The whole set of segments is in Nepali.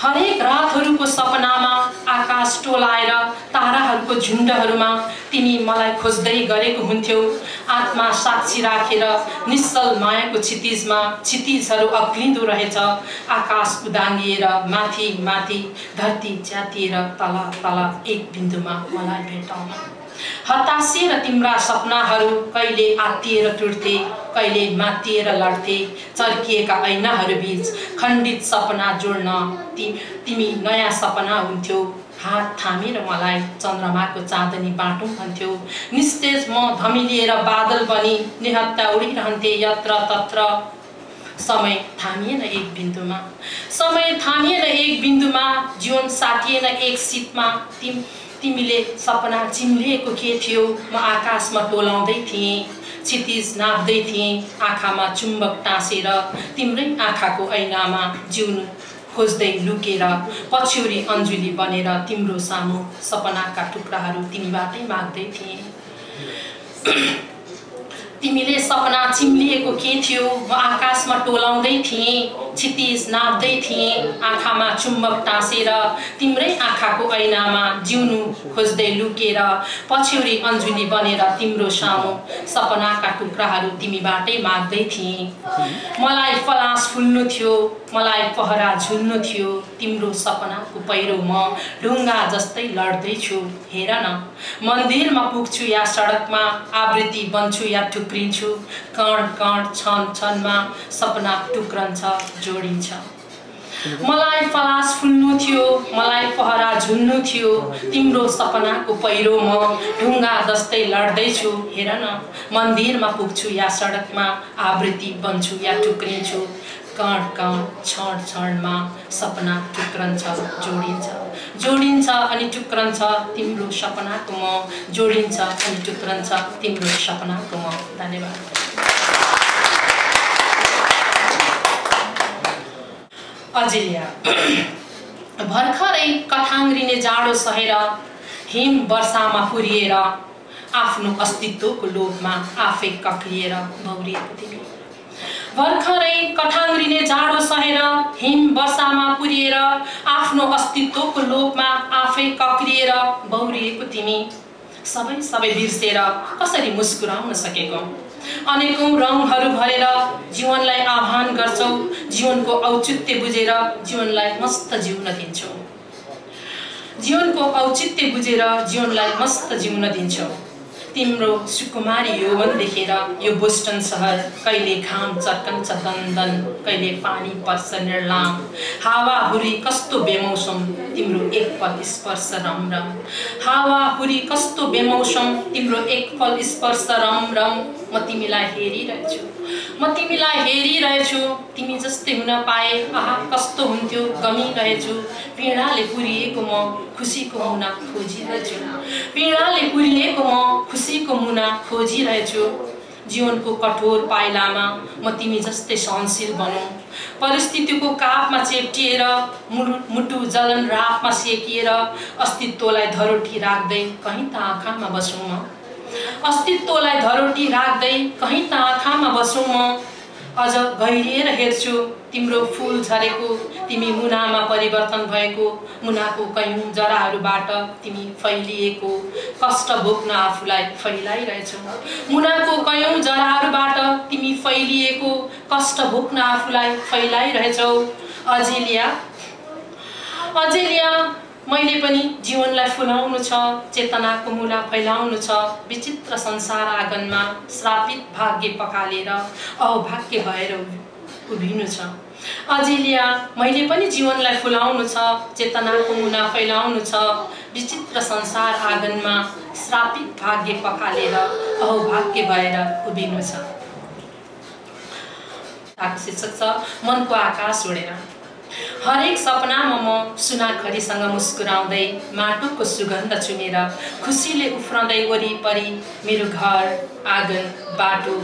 हरेक रातहरुको सपनामा आकाश टोलाएर ताराहरुको झुण्डहरुमा तिमी मलाई खोज्दै गरेको हुन्थ्यौ। आत्मा साक्षी राखेर निश्चल मायाको क्षितिजमा क्षितिजहरु अग्लिँदो रहेछ। आकाश उदाङ्गिएर माथि माथि धरती च्यातिएर तल तल एक बिन्दुमा मलाई भेटाउन। हतासिएर तिम्रा सपनाहरु कहिले आत्तिएर टुट्थे, कहिले मात्तिएर लड्थे। चर्किएका ऐनाहरु बीच खण्डित सपना जोड्न तिमी नयाँ सपना हुन्थ्यौ। हात थामेर मलाई चन्द्रमाको चाँदनी बाटो भन्थ्यौ। निस्तेज म धमिलिएर बादल बनी निहत्ता उडिरहन्थे यत्र तत्र। समय थामिएन एक बिन्दुमा, समय थामिएन एक बिन्दुमा, जीवन साटिएन एक सितमा। तिमीले सपना चिम्लिएको के थियो? म आकाशमा टोलाउँदै थिएँ, क्षितिज नाप्दै थिएँ। आँखामा चुम्बक टाँसेर तिम्रै आँखाको ऐनामा जिउनु खोज्दै लुकेर पछ्यौरी अन्जुली बनेर तिम्रो सामु सपनाका टुक्राहरू तिमीबाटै माग्दै थिएँ। तिमीले सपना चिम्लिएको के थियो? म आकाशमा टोलाउँदै थिएँ, क्षितिज नाप्दै थिएँ। आँखामा चुम्बक टाँसेर तिम्रै आँखाको ऐनामा जिउनु खोज्दै लुकेर पछ्यौरी अन्जुली बनेर तिम्रो सामु सपनाका टुक्राहरू तिमीबाटै माग्दै थिएँ। मलाई फलास फुल्नु थियो, मलाई पहरा झुल्नु थियो। तिम्रो सपनाको पहिरो म ढुङ्गा जस्तै लड्दैछु। हेर न, मन्दिरमा पुग्छु या सडकमा, आवृत्ति बन्छु या टुक्रिन्छु। कण कण क्षण क्षणमा सपना टुक्रन्छ, जोडिन्छ। मलाई फलास फुल्नु थियो, मलाई पहरा झुल्नु थियो। तिम्रो सपनाको पहिरो म ढुङ्गा जस्तै लड्दैछु। हेर न, मन्दिरमा पुग्छु या सडकमा, आवृत्ति बन्छु या टुक्रिन्छु। कण कण क्षण क्षणमा सपना टुक्रन्छ, जोडिन्छ जोडिन्छ अनि टुक्रन्छ। तिम्रो सपनाको म जोडिन्छ अनि टुक्रन्छ, तिम्रो सपनाको म। धन्यवाद। अजिल्या। भर्खरै कथाङ्ग्रिने जाडो सहेर हिम वर्षामा पुरिएर आफ्नो अस्तित्वको लोभमा आफै कक्रिएर भौरिएको तिमी। भर्खरै कथाङ्ग्रिने जाडो सहेर हिम वर्षामा पुरिएर आफ्नो अस्तित्वको लोभमा आफै कक्रिएर बौरिएको तिमी। सबै सबै बिर्सेर कसरी मुस्कुराउन सकेको? अनेकौं रङहरू भरेर जीवनलाई आह्वान गर्छौ। जीवनको औचित्य बुझेर जीवनलाई मस्त जिउन दिन्छौ। जीवनको औचित्य बुझेर जीवनलाई मस्त जिउन दिन्छौ। तिम्रो सुकुमारी यौवन देखेर यो बोस्टन शहर कहिले घाम चर्कन्छ दन्दन, कहिले पानी पर्छ निर्लाम। हावाहुरी कस्तो बेमौसम तिम्रो एक पल स्पर्श रम रम। हावाहुरी कस्तो बेमौसम तिम्रो एक पल स्पर्श रम रम। म तिमीलाई हेरिरहेछु। तिमी जस्तै हुन पाए आहा कस्तो हुन्थ्यो। गमिरहेछु, पीडाले पुरिएको म खुसीको मुना खोजिरहेछु। पीडाले पुरिएको म खुसीको मुना खोजिरहेछु। जीवनको कठोर पाइलामा म तिमी जस्तै सहनशील बनौँ। परिस्थितिको कापमा चेप्टिएर मुटु जलन रापमा सेकिएर अस्तित्वलाई धरोटी राख्दै कहीँ त आँखामा बसौँ म। अस्तित्वलाई धरोटी राख्दै कहीँ त आँखामा बसौँ म। अझ गहिरिएर हेर्छु तिम्रो फूल झरेको, तिमी मुनामा परिवर्तन भएको, मुनाको कयौं जराहरूबाट तिमी फैलिएको। कष्ट भोग्न आफूलाई फैलाइरहेछौ। मुनाको कयौं जराहरूबाट तिमी फैलिएको, कष्ट भोग्न आफूलाई फैलाइरहेछौ। अजेलिया, मैले पनि जीवनलाई फुलाउनु छ, चेतनाको मुना फैलाउनु छ। विचित्र संसार आँगनमा श्रापित भाग्य पकालेर अभाग्य भएर उभिनु छ। अजेलिया, मैले पनि जीवनलाई फुलाउनु छ, चेतनाको मुना फैलाउनु छ। विचित्र संसार आँगनमा श्रापित भाग्य पकालेर अभाग्य भएर उभिनु छ। शीर्षक छ मनको आकाश उडेर। हरेक सपनामा म सुनाखरीसँग मुस्कुराउँदै माटोको सुगन्ध चुमेर खुसीले उफ्रँदै वरिपरि मेरो घर, आँगन, बाटो,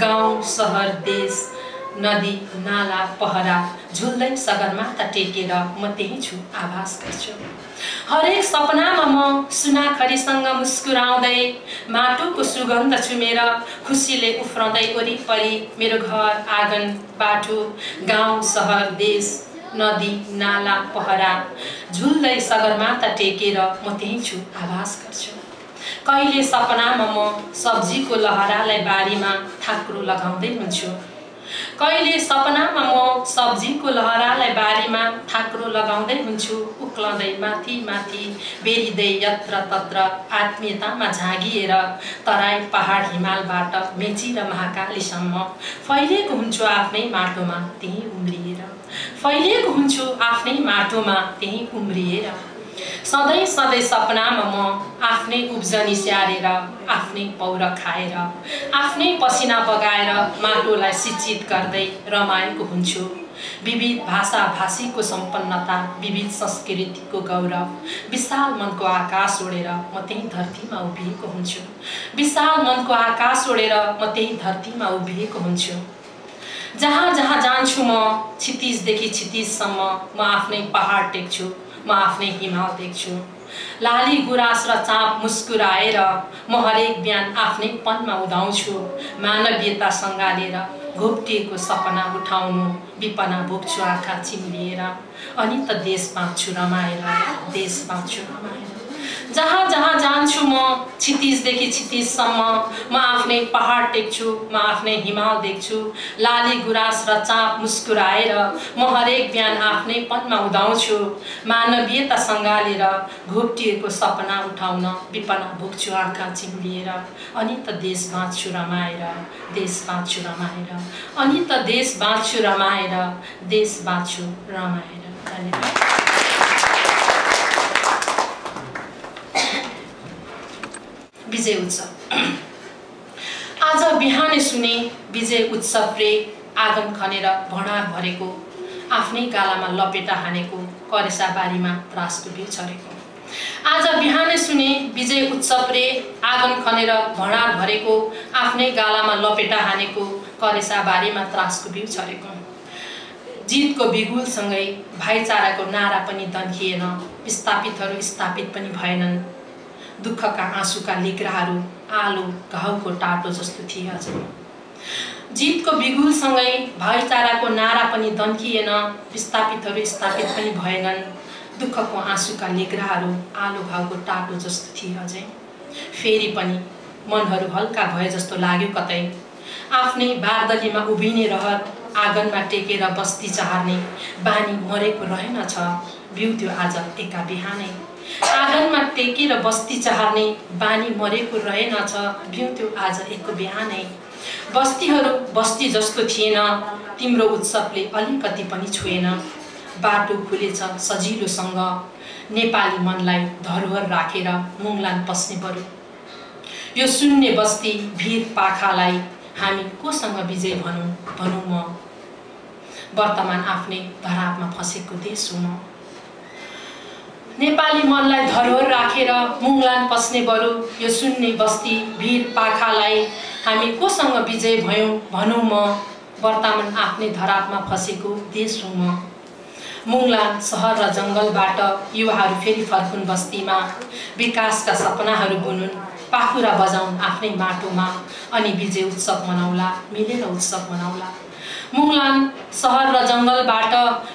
गाउँ, सहर, देश नदी नाला पहरा झुल्दै सगरमाथा टेकेर म त्यही छु आभास गर्छु। हरेक सपनामा म सुनाखरीसँग मुस्कुराउँदै माटोको सुगन्ध छुमेर खुसीले उफ्रदै वरिपरि मेरो घर आँगन बाटो गाउँ शहर देश नदी नाला पहरा झुल्दै सगरमाथा टेकेर म त्यही छु आभास गर्छु। कहिले सपनामा म सब्जीको लहरालाई बारीमा ठाकुरो लगाउँदै हुन्छु। कहिले सपनामा म सब्जीको लहरालाई बारीमा ठाकुरो लगाउँदै हुन्छु। उक्लदै माथि माथि बेरिदै यत्रतत्र आत्मीयतामा झागिएर तराई पहाड हिमालबाट मेची र महाकालीसम्म फैलिएको हुन्छु आफ्नै माटोमा त्यही उम्रिएर। फैलिएको हुन्छु आफ्नै माटोमा त्यही उम्रिएर। सधैँ सधैँ सपनामा म आफ्नै उब्जनी स्याहारेर आफ्नै पौर खाएर आफ्नै पसिना बगाएर माटोलाई सिंचित गर्दै रमाएको हुन्छु। विविध भाषा भाषीको सम्पन्नता विविध संस्कृतिको गौरव विशाल मनको आकाश ओढेर म त्यही धरतीमा उभिएको हुन्छु। विशाल मनको आकाश ओढेर म त्यही धरतीमा उभिएको हुन्छु। जहाँ जहाँ जान्छु म क्षितिजदेखि क्षितिजसम्म म आफ्नै पहाड टेक्छु, म आफ्नै हिमाल देख्छु। लाली गुराँस र चाँप मुस्कुराएर म हरेक बिहान आफ्नै पनमा उदाउँछु। मानवीयता सँगालेर घोप्टिएको सपना उठाउनु विपना भोग्छु आँखा चिम्लिएर। अनि त देश बाँच्छु रमाएर, देश बाँच्छु रमाएर। जहाँ जहाँ जान्छु म क्षितिजदेखि क्षितिजसम्म म आफ्नै पहाड टेक्छु, म आफ्नै हिमाल देख्छु। लाली गुराँस र चाँप मुस्कुराएर म हरेक बिहान आफ्नै पनमा उदाउँछु। मानवीयता सँगालेर घोप्टिएको सपना उठाउन विपना भोग्छु आँखा चिम्लिएर। अनि त देश बाँच्छु रमाएर, देश बाँच्छु रमाएर। अनि त देश बाँच्छु रमाएर, देश बाँच्छु रमाएर। धन्यवाद। विजय उत्सव। आज बिहानै सुने विजय उत्सवले आँगन खनेर भँडा भरेको आफ्नै गालामा लपेटा हानेको करेसा बारीमा त्रासको बिउ छरेको। आज बिहानै सुने विजय उत्सवले आँगन खनेर भँडा भरेको आफ्नै गालामा लपेटा हानेको करेसा बारीमा त्रासको बिउ छरेको। जितको बिगुलसँगै भाइचाराको नारा पनि दन्किएन। विस्थापितहरू स्थापित पनि भएनन्। दुःखका आँसुका लिग्राहरू आलो घाउको टाटो जस्तो थिए अझै। जितको बिगुलसँगै भाइचाराको नारा पनि दन्किएन। विस्थापितहरू स्थापित पनि भएनन्। दुःखको आँसुका लिग्राहरू आलो घाउको टाटो जस्तो थिए अझै। फेरि पनि मनहरू हल्का भए जस्तो लाग्यो कतै। आफ्नै बारदलीमा उभिने रहर आँगनमा टेकेर बस्ती चाहने बानी मरेको रहेनछ। बिउ त्यो आज एका बिहानै। आँगनमा टेकेर बस्ती चाहने बानी मरेको रहेनछ। बिउ त्यो आज एक बिहानै। बस्तीहरू बस्ती जस्तो थिएन। तिम्रो उत्सवले अलिकति पनि छोएन। बाटो खुलेछ सजिलोसँग। नेपाली मनलाई धरोहर राखेर मुङलान पस्ने बरु। यो शून्य बस्ती भिर पाखालाई हामी कोसँग विजय भनौँ भनौँ। म वर्तमान आफ्नै धरापमा फँसेको देश हुँ। नेपाली मनलाई धरोहर राखेर मुङलान पस्ने बरु। यो शून्य बस्ती भिर पाखालाई हामी कोसँग विजय भयौँ भनौँ। म वर्तमान आफ्नै धरापमा फँसेको देश हुँ। म मुङलान सहर र जङ्गलबाट युवाहरू फेरि फर्कुन् बस्तीमा। विकासका सपनाहरू बुनुन्, पाखुरा बजाउन् आफ्नै माटोमा। अनि विजय उत्सव मनाउला, मिलेर उत्सव मनाउला। मुङलान सहर र जङ्गलबाट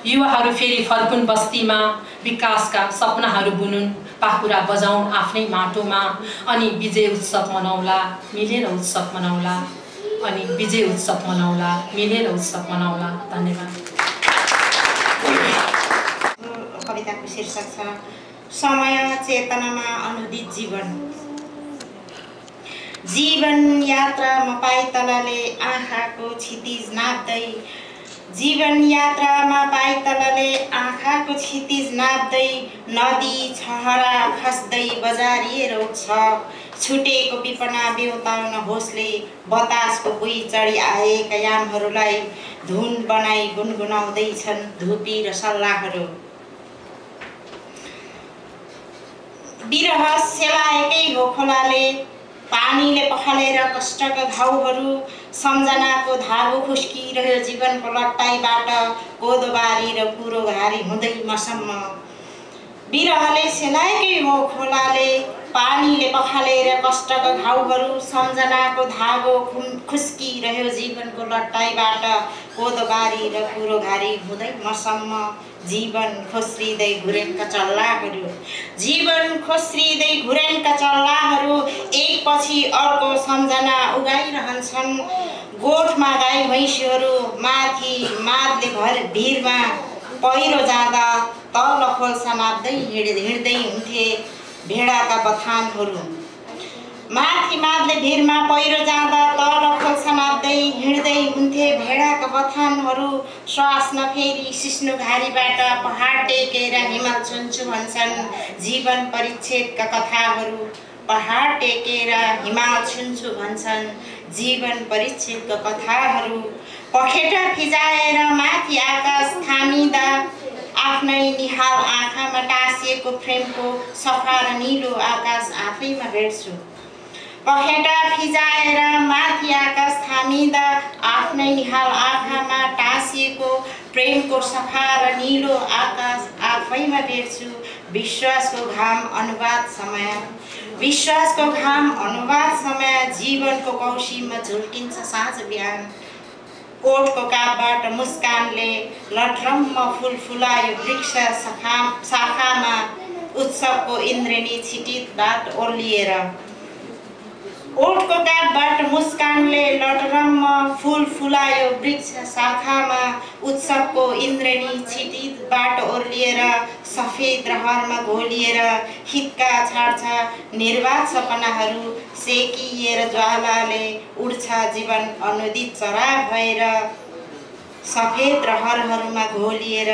युवाहरू फेरि फर्कुन् बस्तीमा। विकासका सपनाहरू बुनुन्, पाखुरा बजाउन् आफ्नै माटोमा। अनि विजय उत्सव मनाउला, मिलेर उत्सव मनाउला। अनि विजय उत्सव मनाउला, मिलेर उत्सव मनाउला। धन्यवाद। कविताको शीर्षक छ समय चेतनामा अनुदित जीवन। जीवन यात्रा मपाइतलले आँखाको क्षितिज नाप्दै। जीवन यात्रा मपाइतलले आँखाको क्षितिज नाप्दै। नदी छहरा खस्दै बजारिएर उठ्छ। छुटेको विपना बेउताउन होसले बतासको भुई चढी आएका यामहरूलाई धुन बनाई गुनगुनाउँदैछन् धुपी र सल्लाहहरू। बिरह सेलाएकै हो खोलाले पानीले पखालेर कष्टका घाउहरू सम्झनाको धागो खुस्किरह्यो जीवनको लट्टाइबाट गोदोबारी र कुरोघारी हुँदै मसम्म। बिरहले सेलाएकै हो खोलाले पानीले पखालेर कष्टका घाउहरू सम्झनाको धागो खुस्किरह्यो जीवनको लट्टाइबाट गोदोबारी र कुरोघारी हुँदै मसम्म। जीवन खोस्रिँदै घुरेनका चल्लाहरू एकपछि अर्को सम्झना उगाइरहन्छन्। गोठमा गाई भैँसीहरू माथि माथि घर भिरमा पहिरो जाँदा तल खोल समाप्दै हिँड्दै हुन्थे भेडाका बथानहरू। श्वास नफेरी सिस्नुघारीबाट पहाड टेकेर हिमाल छुन्छु भन्छन्। जीवन परिच्छेदका कथाहरू पखेटा फिजाएर माथि आकाश थामिँदा आफ्नै निहाल आँखामा टाँसिएको फ्रेमको सफा र निलो आकाश आफैमा भेट्छु। विश्वासको घाम अनुवाद समय जीवनको कौशीमा झुल्किन्छ साँझ बिहान। कोटको कापबाट मुस्कानले लटरम्म फुल फुलायो वृक्ष शाखामा उत्सवको इन्द्रेणी छिटित बात ओर्लिएर। सफेद रहरमा घोलिएर हितका छाड्छा निर्वात सपनाहरू सेकिएर ज्वालाले उड्छ जीवन अनुदित चरा भएर। सफेद रहरहरूमा घोलिएर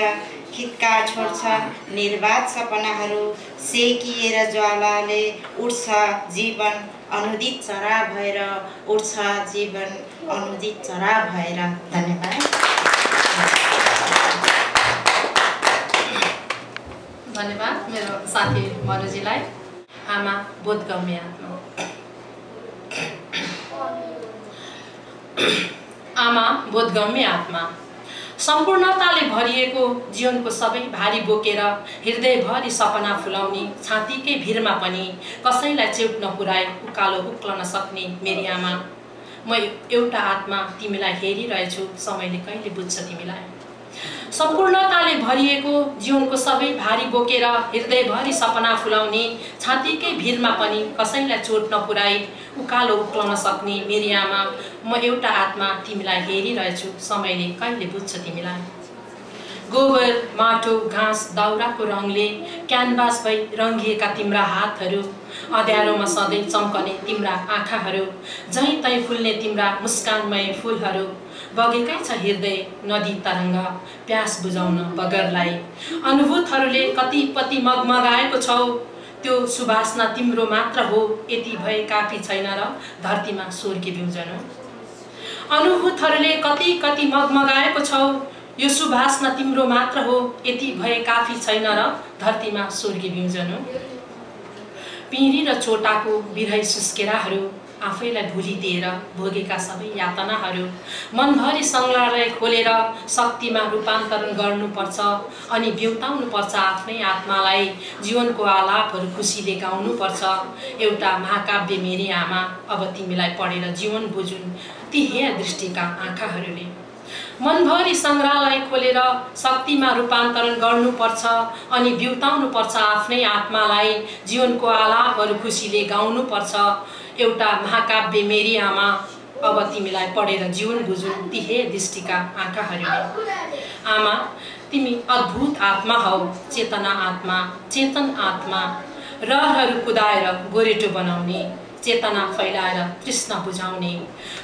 हितका छोड्छा निर्वात सपनाहरू सेकिएर ज्वालाले उड्छ जीवन अनुदित चरा भएर धन्यवाद। धन्यवाद मेरो साथी मनुजीलाई। आमा बोधगम्य आत्मा सम्पूर्णताले भरिएको जीवनको सबै भारी बोकेर हृदयभरि सपना फुलाउने छातीकै भिरमा पनि कसैलाई चेप नपुराए उकालो उक्लन सक्ने मेरी आमा। म एउटा आत्मा तिमीलाई हेरिरहेछु, समयले कहिले बुझ्छ तिमीलाई। सम्पूर्णताले भरिएको जीवनको सबै भारी बोकेर हृदयभरि सपना फुलाउने छातीकै भिरमा पनि कसैलाई चोट नपुराई उकालो उक्लन सक्ने मेरी आमा। म एउटा आत्मा तिमीलाई हेरिरहेछु, समयले कहिले बुझ्छ तिमीलाई। गोबर माटो घाँस दाउराको रङले क्यानभास भई रङ्गिएका तिम्रा हातहरू, अँध्यारोमा सधैँ चम्कने तिम्रा आँखाहरू, जहीँ तहीँ फुल्ने तिम्रा मुस्कानमय फुलहरू, बगेकै छ हृदय नदी तरङ्ग प्यास बुझाउन बगरलाई। अनुभूतहरूले कतिपति मगमगाएको छौ, त्यो सुवासना तिम्रो मात्र हो, यति भए काफी छैन र धरतीमा स्वर्ग बिउजन। अनुभूतहरूले कति मगमगाएको छौ, यो सुवासना तिम्रो मात्र हो, यति भए काफी छैन र धरतीमा स्वर्ग बिउजन। पिँढी र चोटाको बिरहै सुस्केराहरू, आफैलाई भुलिदिएर भोगेका सबै यातनाहरू, मनभरि सङ्ग्रहालय खोलेर शक्तिमा रूपान्तरण गर्नुपर्छ अनि बिउताउनुपर्छ आफ्नै आत्मालाई। जीवनको आलापहरू खुसीले गाउनुपर्छ। एउटा महाकाव्य मेरी आमा अब तिमीलाई पढेर जीवन बुझुन् ती हेय दृष्टिका आँखाहरूले। मनभरि सङ्ग्रहालय खोलेर शक्तिमा रूपान्तरण गर्नुपर्छ अनि बिउताउनुपर्छ आफ्नै आत्मालाई। जीवनको आलापहरू खुसीले गाउनुपर्छ। एउटा महाकाव्य मेरी आमा अब तिमीलाई पढेर जीवन बुझुन् ती हे दृष्टिका आँखाहरूले। आमा, तिमी अद्भुत आत्मा हौ, चेतना आत्मा, चेतन आत्मा। रहरहरू कुदाएर गोरेटो बनाउने, चेतना फैलाएर तृष्णा बुझाउने,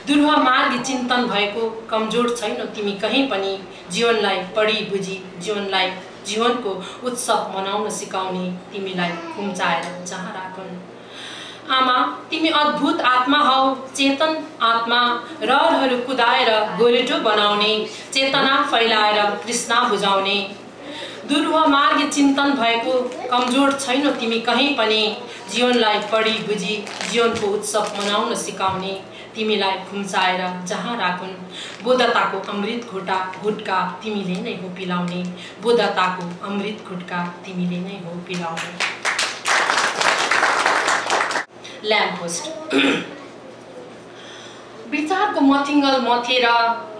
दुर्ह मार्ग चिन्तन भएको कमजोर छैन तिमी कहीँ पनि। जीवनलाई पढी बुझी जीवनको उत्सव मनाउन सिकाउने, तिमीलाई खुम्चाएर जहाँ राखुन्। आमा, तिमी अद्भुत आत्मा हौ, चेतन आत्मा। रहरहरू कुदाएर गोरेटो बनाउने, चेतना फैलाएर तृष्णा बुझाउने, दुर्व मार्ग चिंतन भएको कमजोर छैनौ तिमी कहीं पनि जीवनलाई पढी बुझी जीवनको उत्सव मनाउन सिकाउने तिमीलाई खुम्चाएर जहाँ राखुन् बुद्धताको अमृत घुटका तिमीले नै हो पिलाउने बुद्धताको अमृत घुटका तिमीले नै हो पिलाउने। ल्याम्प पोस्ट विचारको मथिङ्गल मथेर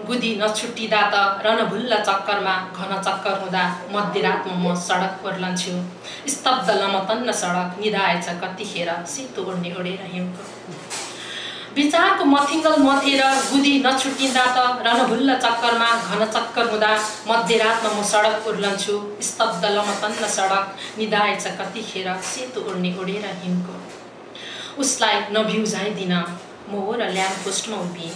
गुदी नछुट्टिदा त रणभुल्ल चक्करमा घन चक्कर हुँदा मध्यरातमा म सडक ओर्लन्छु स्तब्ध लमतन्न सडक निधाएछ कतिखेर सेतो ओढ्ने ओढेर हिउँको विचारको मथिङ्गल मथेर गुदी नछुट्टिदा त रणभुल्ल चक्करमा घन चक्कर हुँदा मध्यरातमा म सडक ओर्लन्छु स्तब्ध लमतन्न सडक निधाएछ कतिखेर सेतो ओढ्ने ओढेर हिउँको उसलाई नभिउजाइदिन म र ल्याम्प पोस्टमा उभिएँ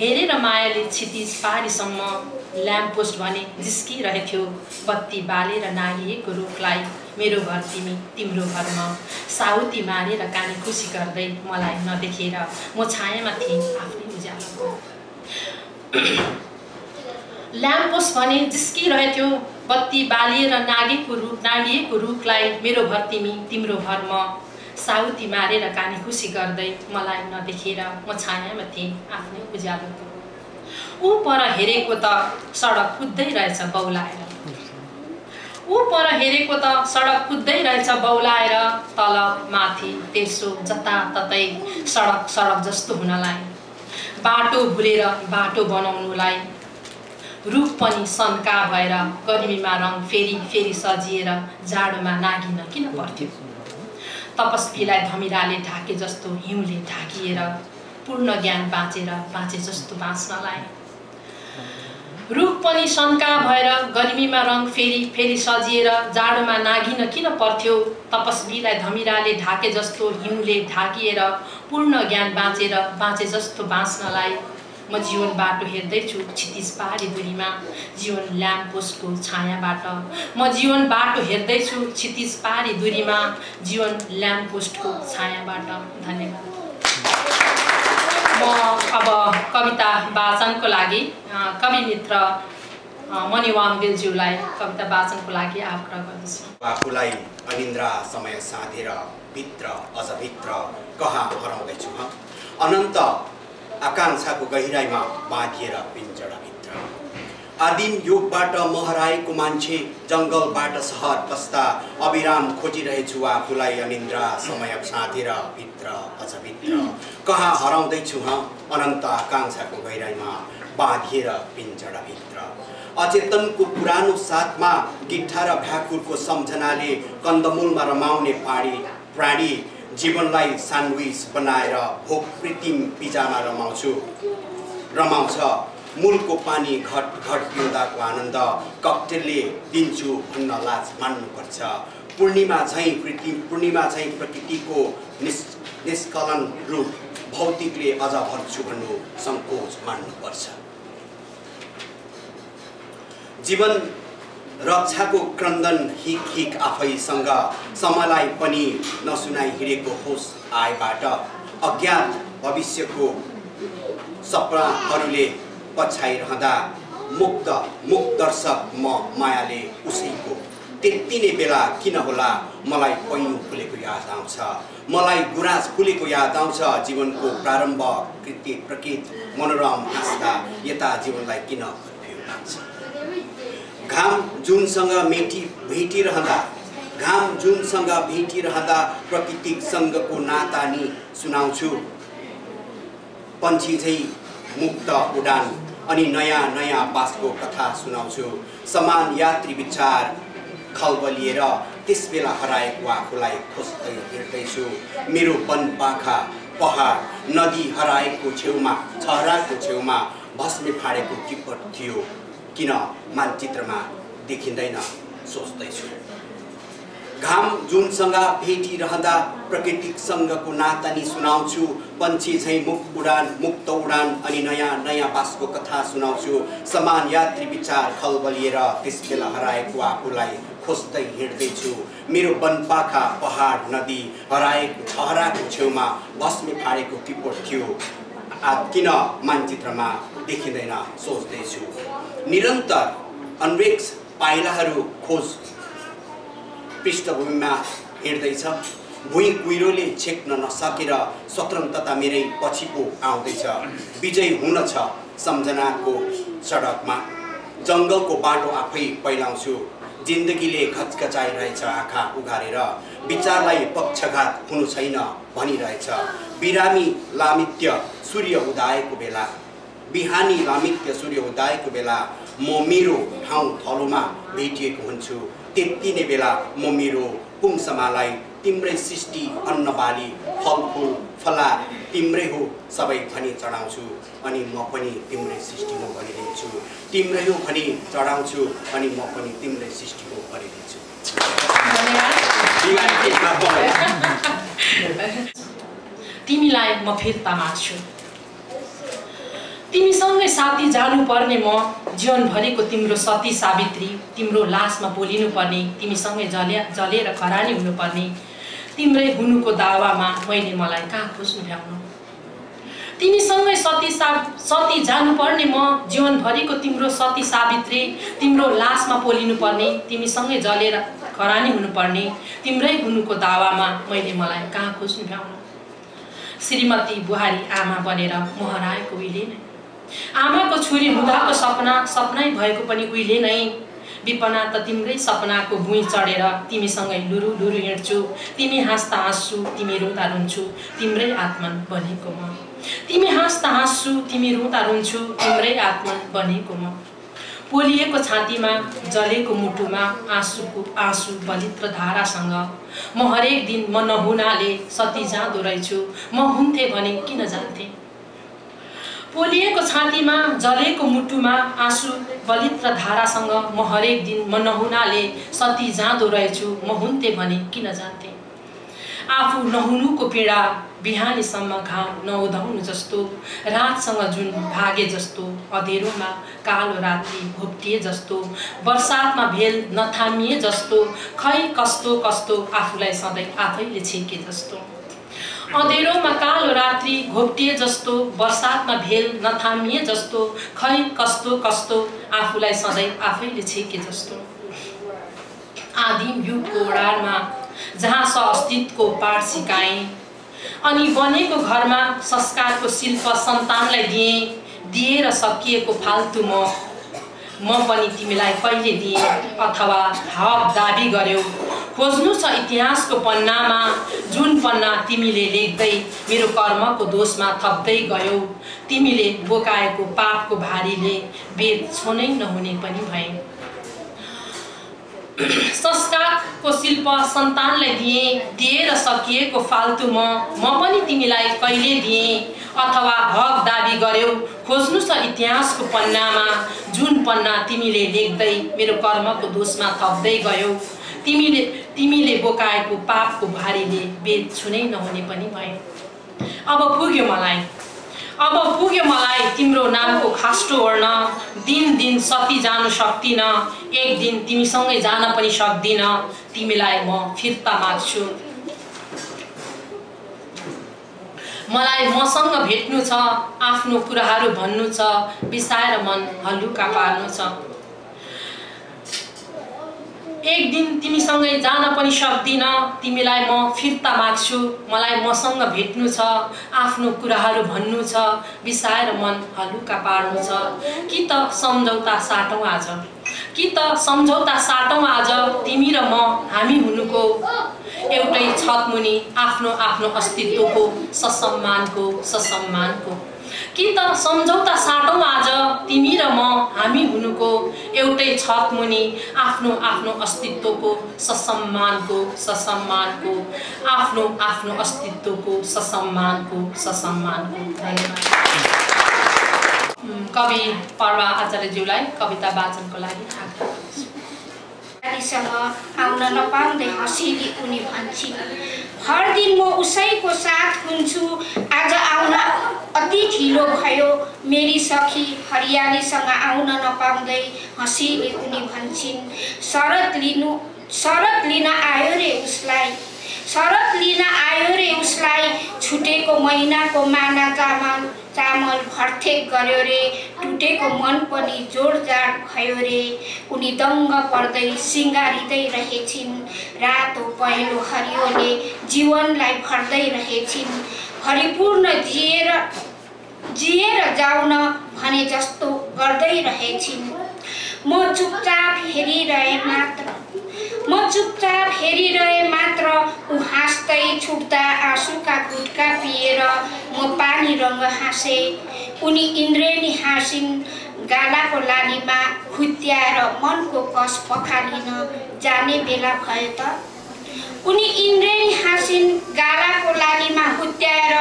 हेरेर मायाले क्षितिज पारीसम्म ल्याम्प पोस्ट भने जिस्किरहेथ्यो बत्ती बालेर नाघिएको रुखलाई मेरो घर तिमी तिम्रो घरमा साउती मारेर कानी खुसी गर्दै मलाई नदेखेर म छायामा थिएँ आफ्नै उज्यालोको। ल्याम्प पोस्ट भने जिस्किरहेथ्यो बत्ती बालेर नाघिएको रुखलाई मेरो घर तिमी तिम्रो घरमा साउती मारेर कानी खुसी गर्दै मलाई नदेखेर म छायामा थिएँ आफ्नै उज्यालोको। ऊ पर हेरेको त सडक कुद्दै रहेछ बौलाएर तल माथि तेर्सो जताततै सडक जस्तो हुनलाई बाटो भुलेर बाटो बनाउनुलाई रूप पनि सन्का भएर गर्मीमा रङ फेरि सजिएर जाडोमा नागिन किन पर्थ्यो। तपस्वीलाई धमिराले ढाके जस्तो हिउँले ढाकिएर पूर्ण ज्ञान बाँचे जस्तो बाँच्नलाई रूप पनि शङ्का भएर गर्मीमा रङ फेरि सजिएर जाडोमा नागिन किन पर्थ्यो। तपस्वीलाई धमिराले ढाके जस्तो हिउँले ढाकिएर पूर्ण ज्ञान बाँचे जस्तो बाँच्नलाई म जीवन बाटो हेर्दैछु क्षितिज पहाडी दुरीमा जीवन ल्याम्प पोस्टको छायाबाट धन्यवाद। म अब कविता वाचनको लागि कवि मित्र मणिवाङ बेलज्यूलाई कविता वाचनको लागि आग्रह गर्दछु। आफूलाई अनिन्द्रा समय साधेर भित्र अझ भित्र कहाँ हराउँदैछु अनन्त आकांक्षा को गहराई में बाँधिएर पिंजडाभित्र आदिम युगबाट म हराएको मान्छे जंगलबाट शहर बस्दा अविराम खोजिरहेछु आफूलाई अनिन्द्रा समय साधेर भित्र अझ भित्र कहाँ हराउँदैछु अनन्त आकांक्षा को गहराई में बाँधिएर पिंजडाभित्र अचेतन को पुरानो साथमा गिट्ठा र भ्याकुरको सम्झनाले कन्दमूलमा रमाउने प्राणी जीवनलाई स्यान्डविच बनाएर भोक प्रीतिम पिजामा रमाउँछ मूलको पानी घट घट पिउँदाको आनन्द ककटेलले दिन्छु भन्न लाज मान्नुपर्छ पूर्णिमा झैं प्रकृतिको निष्कलन रूप भौतिकले अझ भर्छु भन्नु संकोच मान्नुपर्छ। जीवन रक्षा को क्रन्दन हिक आफैसँग समयलाई पनि नसुनाई हिडेको होस आएबाट अज्ञात भविष्य को सपनाहरूले पछाइरहँदा मुक्त दर्शक म मायाले उसैको त्यति नै बेला किन होला मलाई पैनु फुलेको याद आउँछ जीवनको प्रारम्भ प्रकृत मनोरम आस्था यता जीवनलाई किन फर्किन्छ। घाम जुनसँग भेटिरहँदा प्रकृतिसँगको नाता नि सुनाउँछु पन्छी झैं मुक्त उडान अनि नयाँ बासको कथा सुनाउँछु समान यात्री विचार खलबलिएर त्यस बेला हराएको आफूलाई खोज्दै हिँड्दैछु मेरो वनपाखा पहाड नदी हराएको छेउमा छहराको छेउमा भस्मे फाडेको टिपट थियो किन मानचित्रमा देखिँदैन सोच्दैछु। घाम जुनसँग भेटिरहँदा प्रकृतिसँगको नाता नि सुनाउँछु पन्छी झैं मुक्त उडान अनि नयाँ बासको कथा सुनाउँछु समान यात्री विचार खलबलिएर त्यस बेला हराएको आफूलाई खोज्दै हिँड्दैछु मेरो वनपाखा पहाड नदी छहराको छेउमा भस्मे फाडेको टिपोट थियो किन मानचित्रमा देखिँदैन सोच्दैछु। निरन्तर अन्वेष पाइलाहरू खोज पृष्ठभूमि में हिड़दै छ। भुइँ कुइरोले छेक्न नसकेर सत्रङ तथा मेरै पछि पो आउँदै छ। विजय हुन छ सम्झना को सड़क में, जंगल को बाटो आफै पहिलाउँछु। जिंदगीले खचखचाइरहेछ आँखा उघारेर, विचारलाई पक्षघात हुनु छैन भनिरहेछ। बिरामी लामित्य सूर्य उदायको बेला, बिहानी लामित्य सूर्य उदायको बेला म मेरो ठाउँ थलोमा भेटिएको हुन्छु। त्यति नै बेला म मेरो पुंसमालाई तिम्रै सृष्टि अन्नबाली फलफूल फला तिम्रै हो सबै भनी चढाउँछु। अनि म पनि तिम्रै सृष्टि हो भनिदिन्छु, तिम्रै हो भनी चढाउँछु। अनि म पनि तिम्रै सृष्टि हो भनिदिन्छु। तिमीलाई म फिर्ता माग्छु, तिमीसँगै साथी जानुपर्ने म जीवनभरिको तिम्रो सती सावित्री। तिम्रो लासमा बोलिनुपर्ने, तिमीसँगै जलेर खरानी हुनुपर्ने, तिम्रै हुनुको दावामा मैले मलाई कहाँ खोज्नु भ्याउनु। तिमीसँगै सती जानुपर्ने म जीवनभरिको तिम्रो सती सावित्री। तिम्रो लासमा पोलिनुपर्ने, तिमीसँगै जलेर खरानी हुनुपर्ने, तिम्रै हुनुको दावामा मैले मलाई कहाँ खोज्नु भ्याउनु। श्रीमती बुहारी आमा बनेर मोहराएको उहिले नै, आमा को छोरी हुँदाको सपना सपनै भएको पनि उहिले नै। विपना त तिम्रै सपना को भुइँ चढेर तिमीसँगै लुरु लुरु हिँड्छु। तिमी हाँस्दा हाँस्छु, तिमी रुँदा रुन्छु, तिम्रै आत्मन बनेको म। तिमी हाँस्दा हाँस्छु, तिमी रुँदा रुन्छु, तिम्रै आत्मन बनेको म। पोलिएको छातीमा, जलेको मुटुमा आँसु पवित्र धारासँग म हरेक दिन म नहुनाले सती जाँदो रहेछु। म हुन्थे भने किन जान्थे। पोलिएको छातीमा, जलेको मुटुमा आँसु बलित्र धारासँग म हरेक दिन म नहुनाले सती जाँदो रहेछु। म हुन्थे भने किन जान्थे। आफू नहुनुको पीडा, बिहानीसम्म घाम नउधाउनु जस्तो, रातसँग जुन भागे जस्तो, अँधेरोमा कालो रात्री भोप्टिए जस्तो, बर्सातमा भेल नथामिए जस्तो, खै कस्तो कस्तो आफूलाई सधैँ आफैले छेके जस्तो। अँधेरोमा कालो रात्री घोप्टिए जस्तो, बर्सातमा भेल नथामिए जस्तो, खै कस्तो कस्तो आफूलाई सधैँ आफैले छेके जस्तो। आदिम युगको ओडारमा जहाँ स अस्तित्वको पाठ सिकाएँ, अनि बनेको घरमा संस्कारको शिल्प सन्तानलाई दिएर सकिएको फाल्तु म पनि तिमीलाई कहिले दिएँ अथवा हक दाबी गर्यौ। खोज्नु छ इतिहासको पन्नामा, जुन पन्ना तिमीले लेख्दै मेरो कर्मको दोषमा थप्दै गयौ। तिमीले बोकाएको पापको भारीले वेद छोनै नहुने पनि भए। संस्कारको शिल्प सन्तानलाई दिएर सकिएको फाल्तु म पनि तिमीलाई कहिले दिएँ अथवा हक दाबी गर्यौ। खोज्नु छ इतिहासको पन्नामा, जुन पन्ना तिमीले लेख्दै मेरो कर्मको दोषमा थप्दै गयौ। तिमीले बोकाएको पापको भारीले वेद छुनै नहुने पनि भए। अब पुग्यो मलाई तिम्रो नामको खास्टो ओढ्न। दिन दिन सती जानु सक्दिनँ, एक दिन तिमीसँगै जान पनि सक्दिनँ। तिमीलाई म फिर्ता माग्छु। मलाई मसँग भेट्नु छ, आफ्नो कुराहरू भन्नु छ, बिसाएर मन हल्लुका पार्नु छ। एक दिन तिमीसँगै जान पनि सक्दिनँ। तिमीलाई म फिर्ता माग्छु। मलाई मसँग भेट्नु छ, आफ्नो कुराहरू भन्नु छ, बिसाएर मन हलुका पार्नु छ। कि त सम्झौता साटौँ आज तिमी र म, हामी हुनुको एउटै छतमुनि आफ्नो आफ्नो अस्तित्वको ससम्मानको। कि त सम्झौता साटौँ आज तिमी र म, हामी हुनुको एउटै छत मुनि आफ्नो आफ्नो अस्तित्वको ससम्मानको, आफ्नो आफ्नो अस्तित्वको ससम्मानको। कवि पर्वा आचार्यज्यूलाई कविता वाचनको लागि आउन नपाउँदै हँसिली उनी भन्छन्। हर दिन म उसैको साथ हुन्छु, आज आउन अति ढिलो भयो। मेरी सखी हरियालीसँग आउन नपाउँदै हँसिली उनी भन्छन्। शरद लिन आयो रे उसलाई, शरत लिन आयो रे उसलाई छुटेको महिनाको माना चामल चामल भर्थेक गर्यो रे टुटेको मन पनि जोडजाड भयो रे। उनी दङ्ग पर्दै सिंगारिदै रहेछिन् रातो पहेँलो हरियोले जीवनलाई भर्दै रहेछिन्। हरिपूर्ण जिएर जाउन भने जस्तो गर्दै रहेछिन्। म चुपचाप हेरिरहे मात्र ऊ हाँस्दै छुट्दा आँसुका गुटका पिएर म पानी रंग हाँसे। उनी इन्द्रेणी हाँसिन् गालाको लालीमा खुत्याएर मनको कस पखालिन जाने बेला भयो त। उनी इन्द्रेणी हाँसिन् गालाको लालीमा खुत्याएर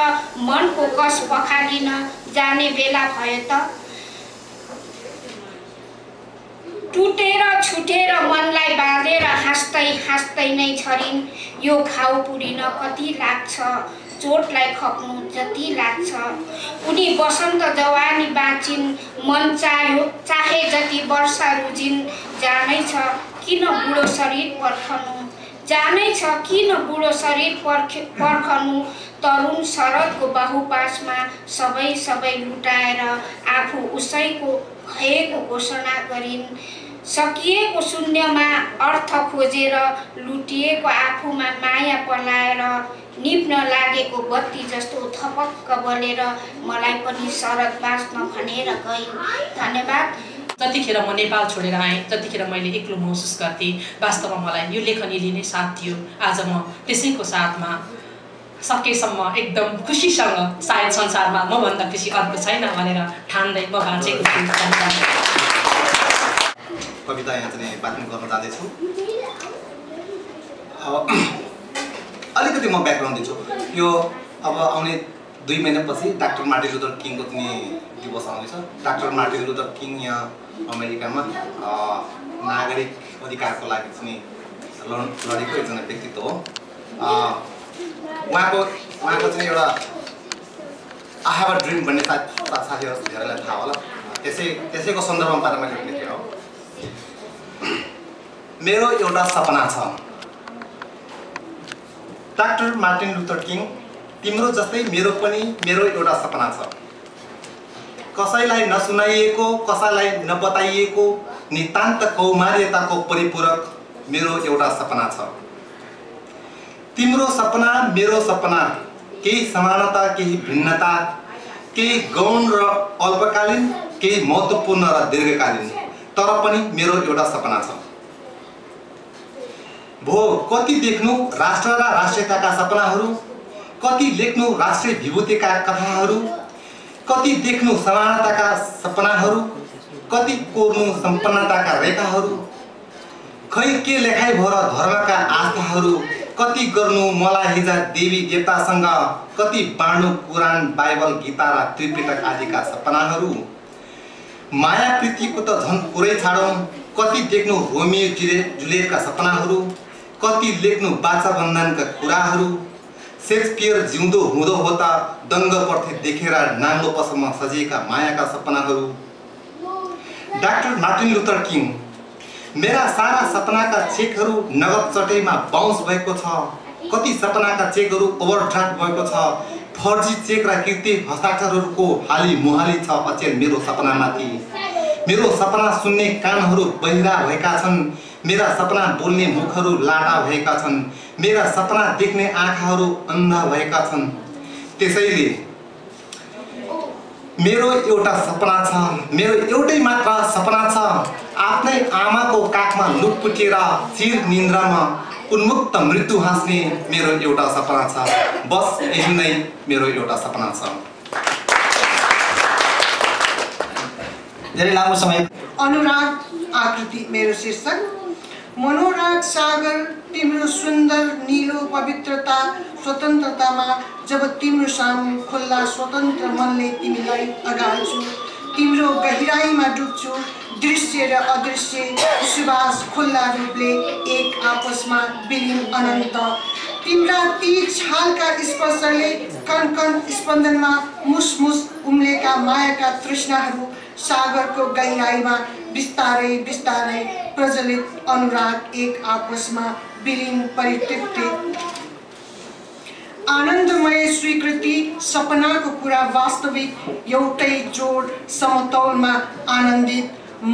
मनको कस पखालिन जाने बेला भयो त। टुटेर छुटेर मनलाई बाँधेर हाँस्दै हाँस्दै नै छरिन्। यो घाउ पुरिन कति लाग्छ चोटलाई खप्नु जति लाग्छ। उनी बसन्त जवानी बाँचिन् मन चाहे जति वर्षा रुजिन्। जानै छ किन बुढो शरीर पर्खनु तरुण शरदको बाहुपासमा सबै लुटाएर आफू उसैको भएको घोषणा गरिन्। सकिएको शून्यमा अर्थ खोजेर लुटिएको आफूमा माया पलाएर निप्न लागेको बत्ती जस्तो थपक्क बलेर मलाई पनि शरद बाँच्न भनेर गइन्। धन्यवाद। ततिखेर म नेपाल छोडेर आएँ, ततिखेर मैले एक्लो महसुस गर्थेँ। वास्तवमा मलाई यो लेखनीले नै साथ दियो। आज म त्यसैको साथमा सकेसम्म एकदम खुसीसँग सायद संसारमा मभन्दा खुसी अर्को छैन भनेर ठान्दै म बाँचेको छु। कविता यहाँ चाहिँ वाचन गर्न जाँदैछु। अलिकति म ब्याकग्राउन्ड दिन्छु। यो अब आउने 2 महिनापछि डाक्टर मार्टिन लुथर किङको चाहिँ दिवस आउँदैछ। डाक्टर मार्टिन लुथर किङ यहाँ अमेरिकामा नागरिक अधिकारको लागि चाहिँ लडेको एकजना व्यक्तित्व हो। उहाँको चाहिँ एउटा आई ह्याभ अ ड्रिम भन्ने साथीहरू धेरैलाई थाहा होला। त्यसैको सन्दर्भमा पाएर मैले लेखेको हो। मेरो एउटा सपना छ। डाक्टर मार्टिन लुथर किङ तिम्रो जस्तै मेरो पनि मेरो एउटा सपना छ। कसैलाई नसुनाइएको, कसैलाई नबताइएको नितान्त कौमार्यताको परिपूरक मेरो एउटा सपना छ। तिम्रो सपना मेरो सपना, केही समानता केही भिन्नता, केही गौण र अल्पकालीन, केही महत्त्वपूर्ण र दीर्घकालीन, तर पनि मेरो एउटा सपना छ। भो कति देख्नु राष्ट्र र राष्ट्रियताका सपनाहरू, कति लेख्नु राष्ट्रिय विभूतिका कथाहरू, कति देख्नु समानताका सपनाहरू, कति कोर्नु सम्पन्नताका रेखाहरू। खै के लेखाइ भएर धर्मका आस्थाहरू, कति गर्नु मलाई हिजा देवी देवतासँग, कति बाँड्नु कुरान बाइबल गीता र त्रिपिटक आदिका सपनाहरू। माया प्रीतिको त झन् कुरै छाडौँ, कति देख्नु रोमियो जुलियटका सपनाहरू, कति लेख्नु वाचा बन्धनका कुराहरू। शेक्सपियर जिउँदो हुँदो होता दङ्ग पर्थे देखेर नाङ्लो पसलमा सजिएका मायाका सपनाहरू। डाक्टर मार्टिन लुथर किङ मेरा सारा सपनाका चेकहरू नगद चटैमा बाउन्स भएको छ। कति सपनाका चेकहरू ओभरड्राफ्ट भएको छ। फर्जी चेक र कृत्रिम हस्ताक्षरहरूको हाली मुहाली छ अचेल मेरो सपनामाथि। मेरो सपना सुन्ने कानहरू बहिरा भएका छन्। मेरा सपना बोल्ने मुखहरू लाटा भएका छन्। मेरा सपना देख्ने आँखाहरू अन्धा भएका छन्। त्यसैले मेरो एउटा सपना छ, मेरो एउटै मात्र सपना छ। आफ्नै आमाको काखमा लुटपुटेर चिर निन्द्रामा उन्मुक्त मृत्यु हाँस्ने मेरो एउटा सपना छ। बस यही नै मेरो एउटा सपना छ। धेरै लामो समय अनुराग आकृति मेरो शीर्षक। मनोराग सागर तिम्रो सुंदर नीलो पवित्रता स्वतंत्रता में जब तिम्रो सामु खुला स्वतंत्र मन ने तिमीलाई अगाल्छु। तिम्रो गहिराई में डुब्छु। दृश्य र अदृश्य सुवास खुला रूपले एक आपस में विलीन अनंत। तिम्रा ती छाल का स्पर्शले कण कण स्पंदन में मुसमुस उम्लेका माया का तृष्णाहरू सागर को गहिराई में बिस्तारै बिस्तारै प्रज्वलित अनुराग एक आपस में विलीन परितृप्ति आनंदमय स्वीकृति सपना को पूरा वास्तविक एउटै जोड़ समतौल में आनंदित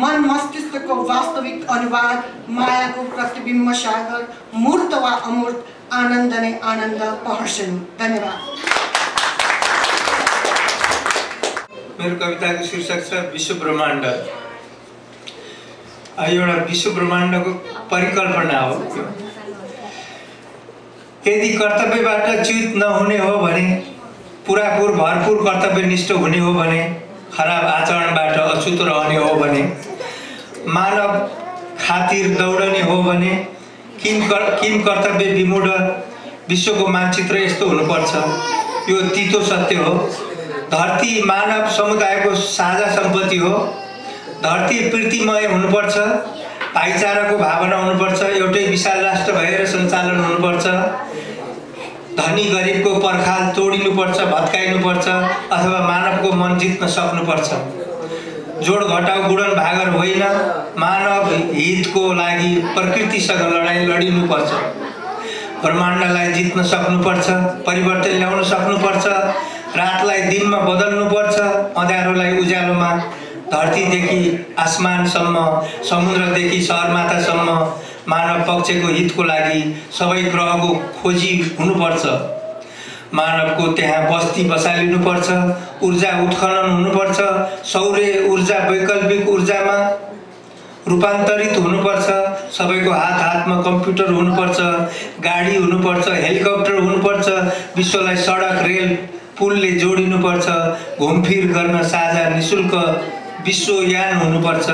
मन मस्तिष्क को वास्तविक अनुवाद माया को प्रतिबिंब सागर मूर्त वा अमूर्त आनंद ने आनंद पहर्षण। धन्यवाद। मेरे कविता को शीर्षक है विश्व ब्रह्माण्ड। एउटा विश्व ब्रह्माण्ड को परिकल्पना हो। यदि कर्तव्यबाट च्युत नहुने हो भने पूरापूर भरपूर कर्तव्यनिष्ठ हुने हो भने खराब आचरणबाट अछुतो रहने हो भने मानव खातिर दौडने हो भने किम कर्तव्य विमूढ विश्वको मानचित्र यस्तो हुनुपर्छ। यो तीतो सत्य हो। धरती मानव समुदायको साझा सम्पत्ति हो। धरती प्रीतिमय हुनुपर्छ, भाइचाराको भावना हुनुपर्छ, एउटै विशाल राष्ट्र भएर सञ्चालन हुनुपर्छ। धनी गरिबको पर्खाल तोडिनुपर्छ, भत्काइनुपर्छ अथवा मानवको मन जित्न सक्नुपर्छ। जोड घटाउ गुडन भागर होइन, मानव हितको लागि प्रकृतिसँग लडाई लडिनुपर्छ। ब्रह्माण्डलाई जित्न सक्नुपर्छ, परिवर्तन ल्याउन सक्नुपर्छ, रातलाई दिनमा बदल्नुपर्छ, अँध्यारोलाई उज्यालोमा, धरतीदेखि आसमानसम्म, समुद्रदेखि सहरमाथासम्म मानव पक्षको हितको लागि सबै ग्रहको खोजी हुनुपर्छ। मानवको त्यहाँ बस्ती बसालिनुपर्छ, ऊर्जा उत्खनन हुनुपर्छ, सौर्य ऊर्जा वैकल्पिक ऊर्जामा रूपान्तरित हुनुपर्छ, सबैको हात हातमा कम्प्युटर हुनुपर्छ, गाडी हुनुपर्छ, हेलिकप्टर हुनुपर्छ, विश्वलाई सडक रेल पुलले जोडिनुपर्छ, घुमफिर गर्न साझा निःशुल्क विश्वयान हुनुपर्छ,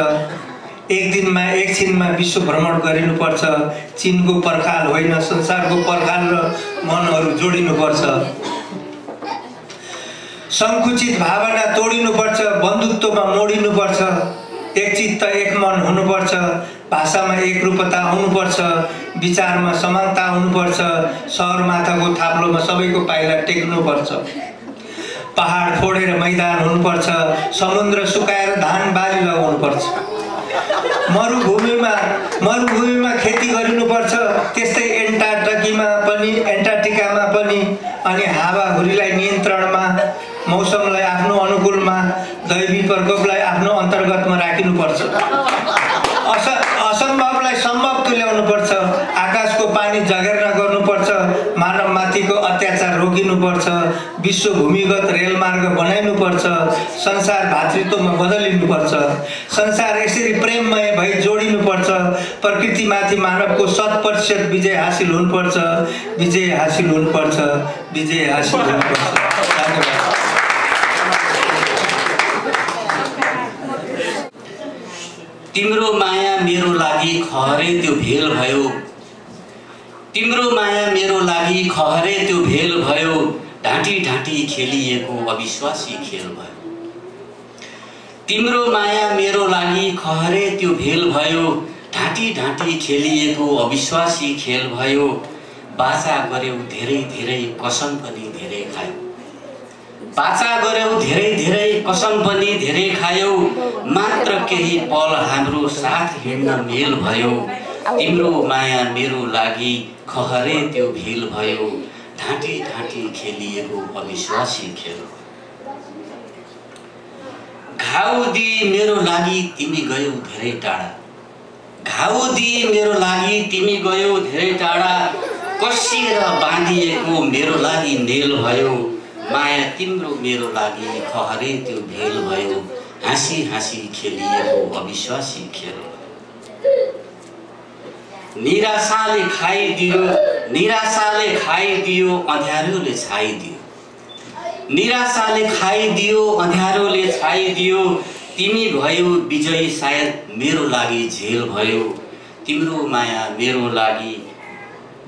एक दिनमा एकछिनमा विश्व भ्रमण गरिनुपर्छ, चीनको पर्खाल होइन संसारको पर्खाल र मनहरू जोडिनुपर्छ, संकुचित भावना तोडिनुपर्छ, बन्धुत्वमा मोडिनुपर्छ, एकचित्त एक मन हुनुपर्छ, भाषामा एकरूपता हुनुपर्छ, विचारमा समानता हुनुपर्छ, सहरमाथाको थाप्लोमा सबैको पाइला टेक्नुपर्छ, पहाड फोडेर मैदान हुनुपर्छ, समुद्र सुकाएर धान बाली लगाउनुपर्छ, मरुभूमिमा खेती गरिनुपर्छ, त्यस्तै एन्टार्क्टिकामा पनि अनि हावाहुरीलाई नियन्त्रणमा, मौसमलाई आफ्नो अनुकूलमा, दैवी प्रकोपलाई आफ्नो अन्तर्गतमा राखिनुपर्छ, असम्भवलाई सम्भव तुल्याउनुपर्छ, आकाशको पानी जगेर्ना गर्नुपर्छ, मानवमाथिको अत्याचार रोकिनुपर्छ, विश्व भूमिगत रेलमार्ग बनाइनुपर्छ, संसार भातृत्वमा बदलिनुपर्छ, संसार यसरी प्रेममय भई जोडिनुपर्छ, प्रकृतिमाथि मानवको 100% विजय हासिल हुनुपर्छ। धन्यवाद। तिम्रो माया मेरो लागि खहरे त्यो भेल भयो, तिम्रो माया मेरो लागि खहरे त्यो भेल भयो, ढाँटी ढाँटी खेलिएको अविश्वासी खेल भयो, तिम्रो माया मेरो लागि खहरे त्यो भेल भयो, ढाँटी ढाँटी खेलिएको अविश्वासी खेल भयो, बाचा गर्यौ धेरै धेरै कसम पनि धेरै खायौ, बाचा गर्यौ धेरै धेरै कसम पनि धेरै खायौ, मात्र केही पल हाम्रो साथ हिँड्न मेल भयो, तिम्रो माया मेरो लागि खहरे त्यो भेल भयो, ढाँटी ढाँटी खेलिएको अविश्वासी खेल। घाउ दिए मेरो लागि तिमी गयौ धेरै टाढा, घाउ दिए मेरो लागि तिमी गयौ धेरै टाढा, कसिएर बाँधिएको मेरो लागि नेल भयो, माया तिम्रो मेरो लागि खहरे त्यो भेल भयो, हाँसी हाँसी खेलिएको अविश्वासी खेल। निराशाले खाइदियो अँध्यारोले छाइदियो, निराशाले खाइदियो अँध्यारोले छाइदियो, तिमी भयो विजयी सायद मेरो लागि झेल भयो, तिम्रो माया मेरो लागि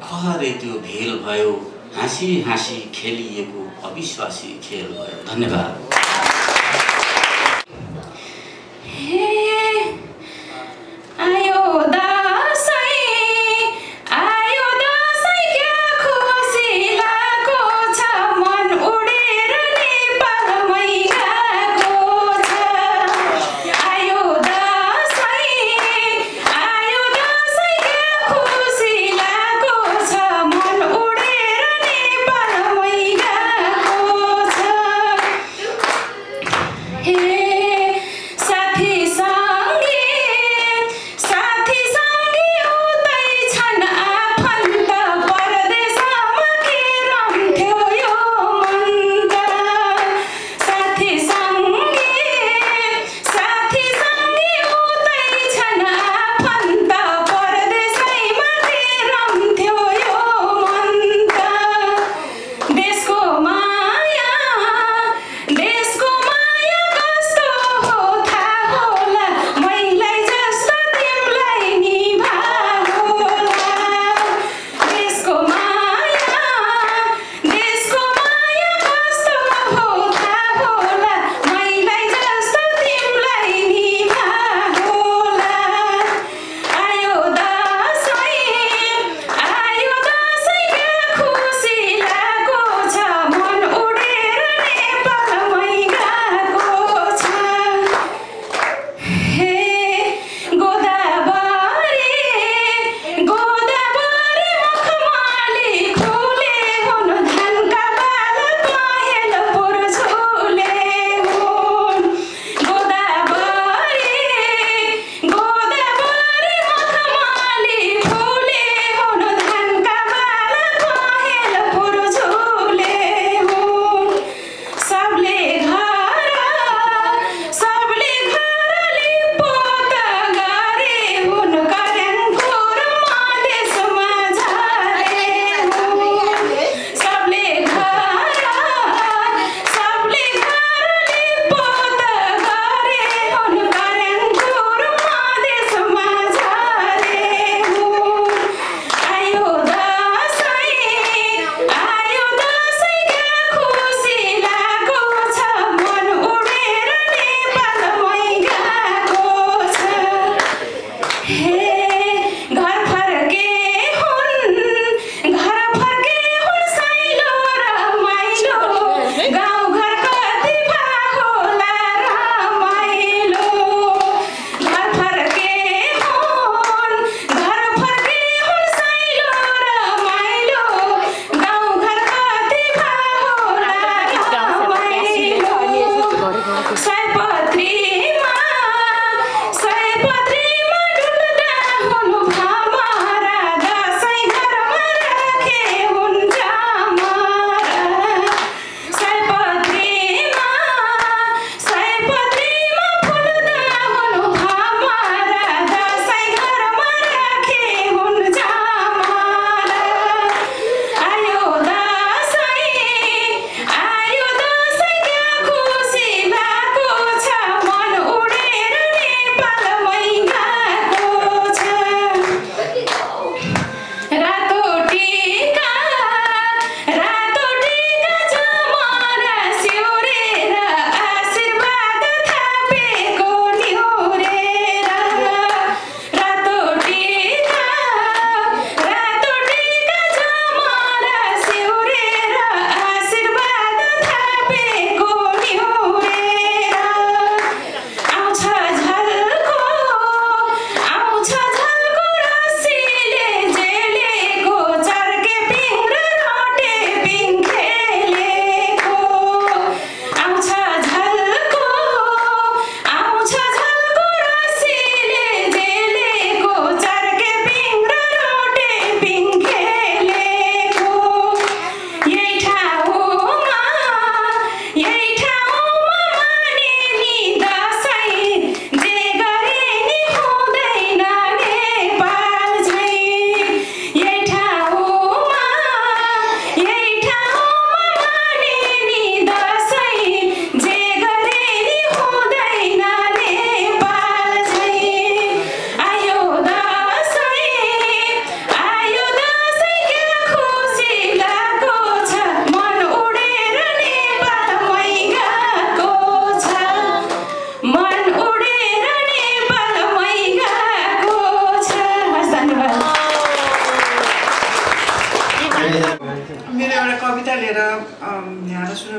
खहरे त्यो भेल भयो, हाँसी हाँसी खेलिएको अविश्वासी खेल भयो। धन्यवाद।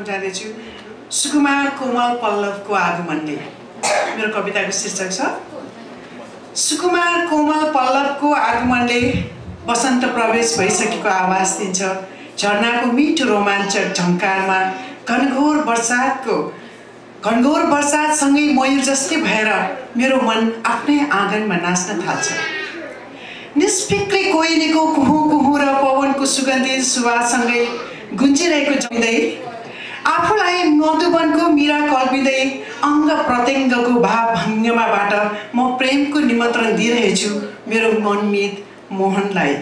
उठाने सुकुमार कोमल पल्लव को आगमन ने मेरो कविता को शीर्षक छ। सुकुमार कोमल पल्लव को आगमन ने बसंत प्रवेश भइसकेको आवाज दिन्छ। झरना को मीठो रोमाञ्चक झंकार में घनघोर बरसात सँगै मयूर जस्तै भएर मेरो मन आफ्नै आँगन में नाच्न थाल्छ। निष्फिक्री कोइलीको कुहु र पवन को सुगंधित सुवाससँगै गुन्जिरहेको जमिँदै आफूलाई मधुवन को मीरा कल्पिँदै अंग प्रत्यंग को भाव भङ्गमाबाट म प्रेम को निमन्त्रण दिइरहेछु मेरो मनमित मोहनलाई।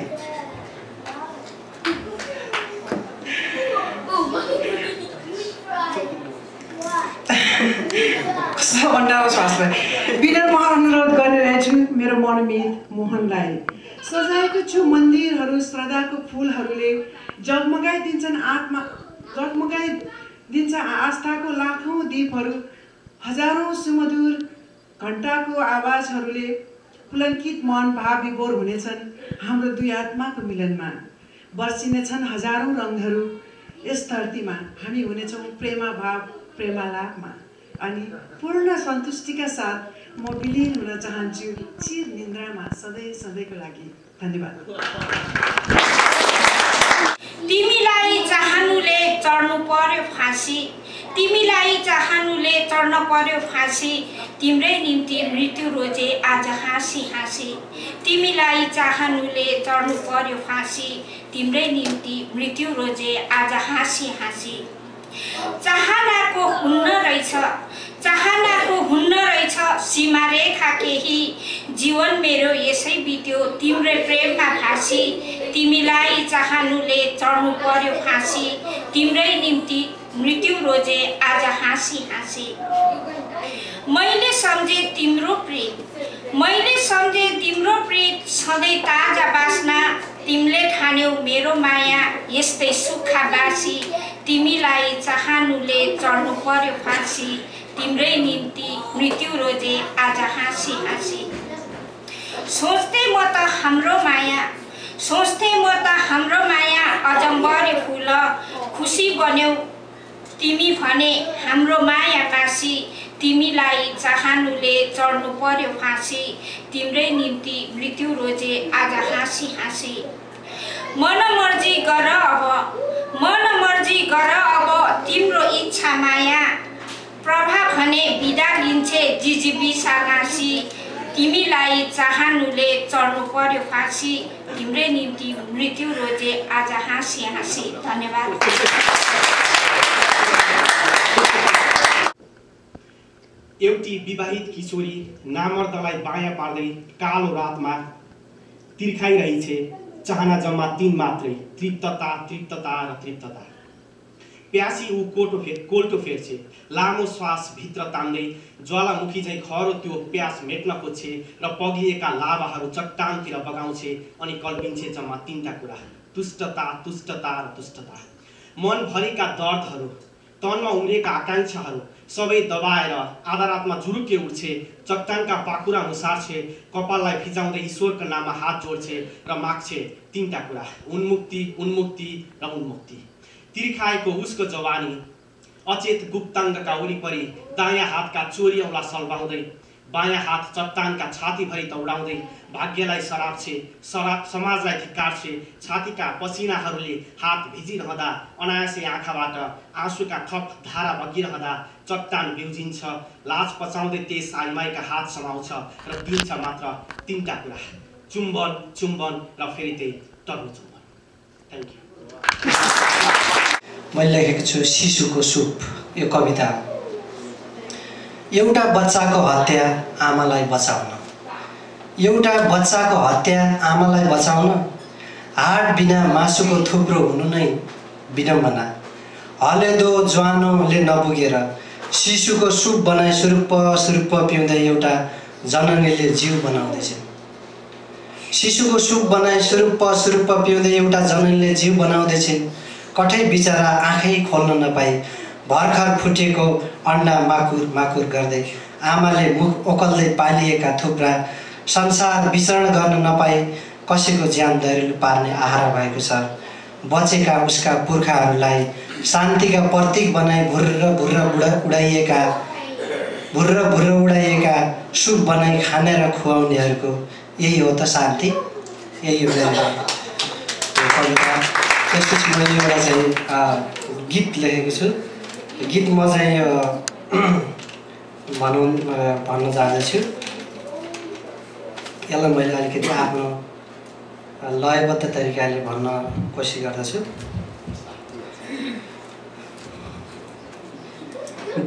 विनम्र अनुरोध गरिरहेछु मेरो मनमित मोहनलाई। सजाएको छु मन्दिरहरू श्रद्धाको फूलहरूले जगमगाइदिन्छन् आत्मा जगमगाइदिन्छ आस्थाको लाखौं दीपहरू हजारौं सुमधुर घण्टाको आवाजहरूले पुलकित मन भाव विभोर हुनेछन्। हाम्रो दुई आत्माको मिलनमा बर्सिनेछन् हजारौं रङहरू यस धरतीमा। हामी हुनेछौं प्रेमा भाव प्रेमालामा अनि पूर्ण सन्तुष्टिका साथ म विलीन हुन चाहन्छु चिर निन्द्रामा सधैं सधैँको लागि। धन्यवाद। तिमीलाई चाहनुले चढ्नु पर्यो फाँसी, तिमीलाई चाहनुले चढ्न पर्यो फाँसी, तिम्रै निम्ति मृत्यु रोजे आज हाँसी हाँसी। तिमीलाई चाहनुले चढ्नु पर्यो फाँसी, तिम्रै निम्ति मृत्यु रोजे आज हाँसी हाँसी। चाहनाको हुन्न रहेछ सीमा रेखा केही, जीवन मेरो यसै बित्यो तिम्रै प्रेममा फाँसी। तिमीलाई चाहनुले चढ्नु पर्यो फाँसी, तिम्रै निम्ति मृत्यु रोजे आज हाँसी हाँसी। मैले सम्झे तिम्रो प्रेम सधैँ ताजा बास्ना, तिमीले ठान्यौ मेरो माया यस्तै सुक्खा बासी। तिमीलाई चाहनुले चढ्नु पर्यो फाँसी, तिम्रै निम्ति मृत्यु रोजे आज हाँसी हाँसी। सोच्थे म त हाम्रो माया अजम्बरे फुल, खुसी बन्यौ तिमी भने हाम्रो माया बासी। तिमीलाई चाहनुले चढ्नु पर्यो फाँसी, तिम्रै निम्ति मृत्यु रोजे आज हाँसी हाँसी। मन मर्जी गर अब तिम्रो इच्छा माया, प्रभा भने बिदा लिन्छे जिजीविसा नासी। तिमीलाई चाहनुले चढ्नु पर्यो फाँसी, तिम्रै निम्ति मृत्यु रोजे आज हाँसी हाँसी। धन्यवाद। एउटी विवाहित किशोरी नामर्दलाई बाया पार्दै कालो रातमा तिर्खाइरहेछ। चाहना जम्मा तीन मात्रै, तृप्तता। प्यासी ऊ कोल्टो फेर्छे, लामो श्वास भित्र तान्दै ज्वालामुखी झैं खरो त्यो प्यास मेट्न खोज्छे र पगिएका लाभाहरू चट्टानतिर बगाउँछे अनि कल्पिन्छे जम्मा तीनटा कुरा, तुष्टता र तुष्टता। मनभरिका दर्दहरू, तनमा उम्रेका आकांक्षाहरू सबै दबाएर आधा रातमा झुरुक्के उठ्छे, चट्टानका पाखुरा मुसार्छे, कपाललाई फिजाउँदै ईश्वरको नाममा हात जोड्छे र माग्छे तीनटा कुरा, उन्मुक्ति। तिर्खाएको उसको जवानी अचेत गुप्ताङ्गका वरिपरि दायाँ हातका चोरी औला सल्बाउँदै बायाँ हात चट्टानका छातीभरि दौडाउँदै भाग्यलाई सराप्छे, समाजलाई धिक्कार्छे। छातीका पसिनाहरूले हात भिजिरहँदा अनायासै आँखाबाट आँसुका थप धारा बगिरहँदा चट्टान बिउजिन्छ, लाज पचाउँदै त्यस आइमाईका हात समाउँछ र दिन्छ मात्र तीनटा कुरा, चुम्बन र फेरि त्यही टर्नु चुम्बन। Thank you. मैले लेखेको छु शिशुको सुप। यो कविता एउटा बच्चाको हत्या आमालाई बचाउन, हाड बिना मासुको थुप्रो हुनु नै विडम्बना। हलेदो ज्वानोले नपुगेर शिशुको सुप बनाई सुरुप पिउँदै एउटा जननीले जीव बनाउँदैछ। कठै बिचरा आँखै खोल्न नपाई भर्खर फुटेको अन्डा माकुर गर्दै आमाले मुख ओकल्दै पालिएका थुप्रा संसार विचरण गर्न नपाए कसैको ज्यान दरिलो पार्ने आहारा भएको छ। बचेका उसका पुर्खाहरूलाई शांति का प्रतीक बनाई भुर्र उड़ाइएका सुप बनाई खाने र खुवाउनेहरुको यही हो त शान्ति, यही हो कविता। त्यसपछि मैले एउटा चाहिँ गीत लेखेको छु। गीत म चाहिँ भन्न चाहन्छु। यसलाई मैले अलिकति आफ्नो लयबद्ध तरिकाले भन्न कोसिस गर्दछु।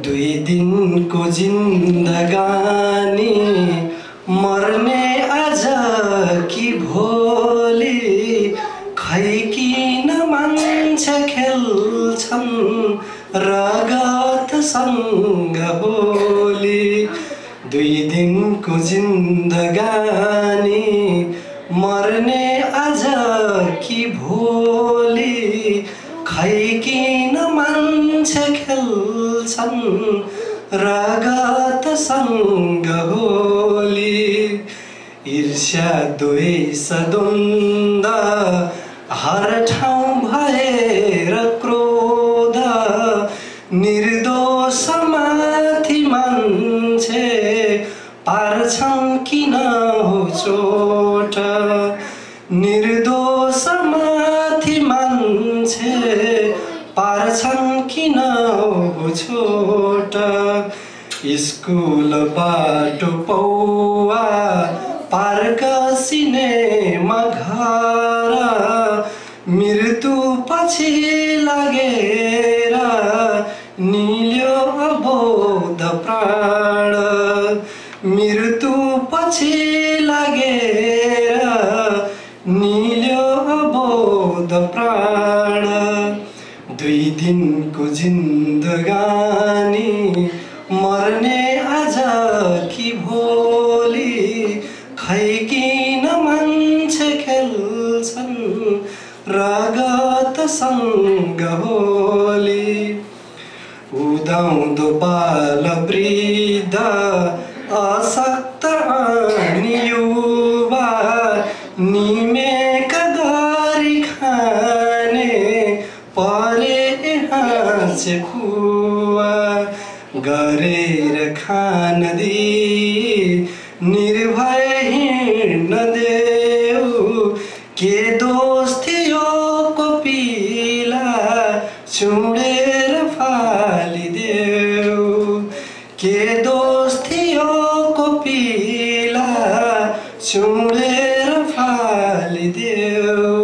दुई दिन को जिंदगानी मरने आज कि भोली खै किन मान्छे खेल्छन् रगत संग बोली। दुई दिन को जिंदगानी मरने आज कि भोली खै किन मान्छे खेल्छन् रगत संग बोली। ईर्ष्या द्वेष द्वन्द हर ठाउँ भएर क्रोध निर्दोष माथि मान्छे पार्छन् किन हो चोट निर्दोष माथि मान्छे पार्छन् किन हो छोट। स्कूल बाटो पौवा पार्क सिनेमा घर मृत्यु पछि लागेर निल्यो अबोध प्राण मृत्यु पछि लागेर निल्यो अबोध प्राण। दुई दिन को जिन्दगानी मरने आज कि भोली खै किन मान्छे खेल्छन् रगत संग बोली। उदाउँदो बाल वृद्ध आसक्त अनि युवा निमेका गरी खाने परे हाँसे खुवा गरेर खान दिई निर्भय हिँड्न देऊ के दोष थियो कोपिला चुडेर फालिदेऊ के दोष थियो कोपिला चुडेर फालिदेऊ।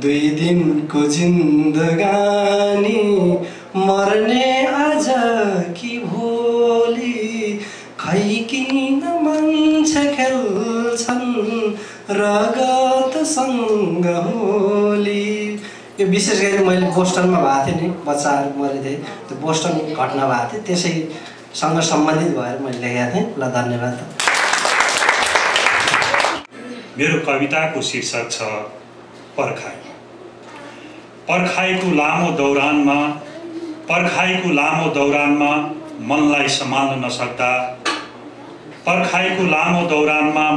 दुई दिनको जिन्दगानी मर्ने आज कि भोली खै किन मान्छे खेल्छन् रगत संग बोली। यो विशेष गरी मैले बोस्टनमा भएको थिएँ नि, बच्चाहरू मरेथे त्यो बोस्टन घटना भएको थियो, त्यसैसँग सम्बन्धित भएर मैले लेखेको थिएँ। ल धन्यवाद। मेरो कविताको शीर्षक छ पर्खाइ। पर्खाइको लामो दौरानमा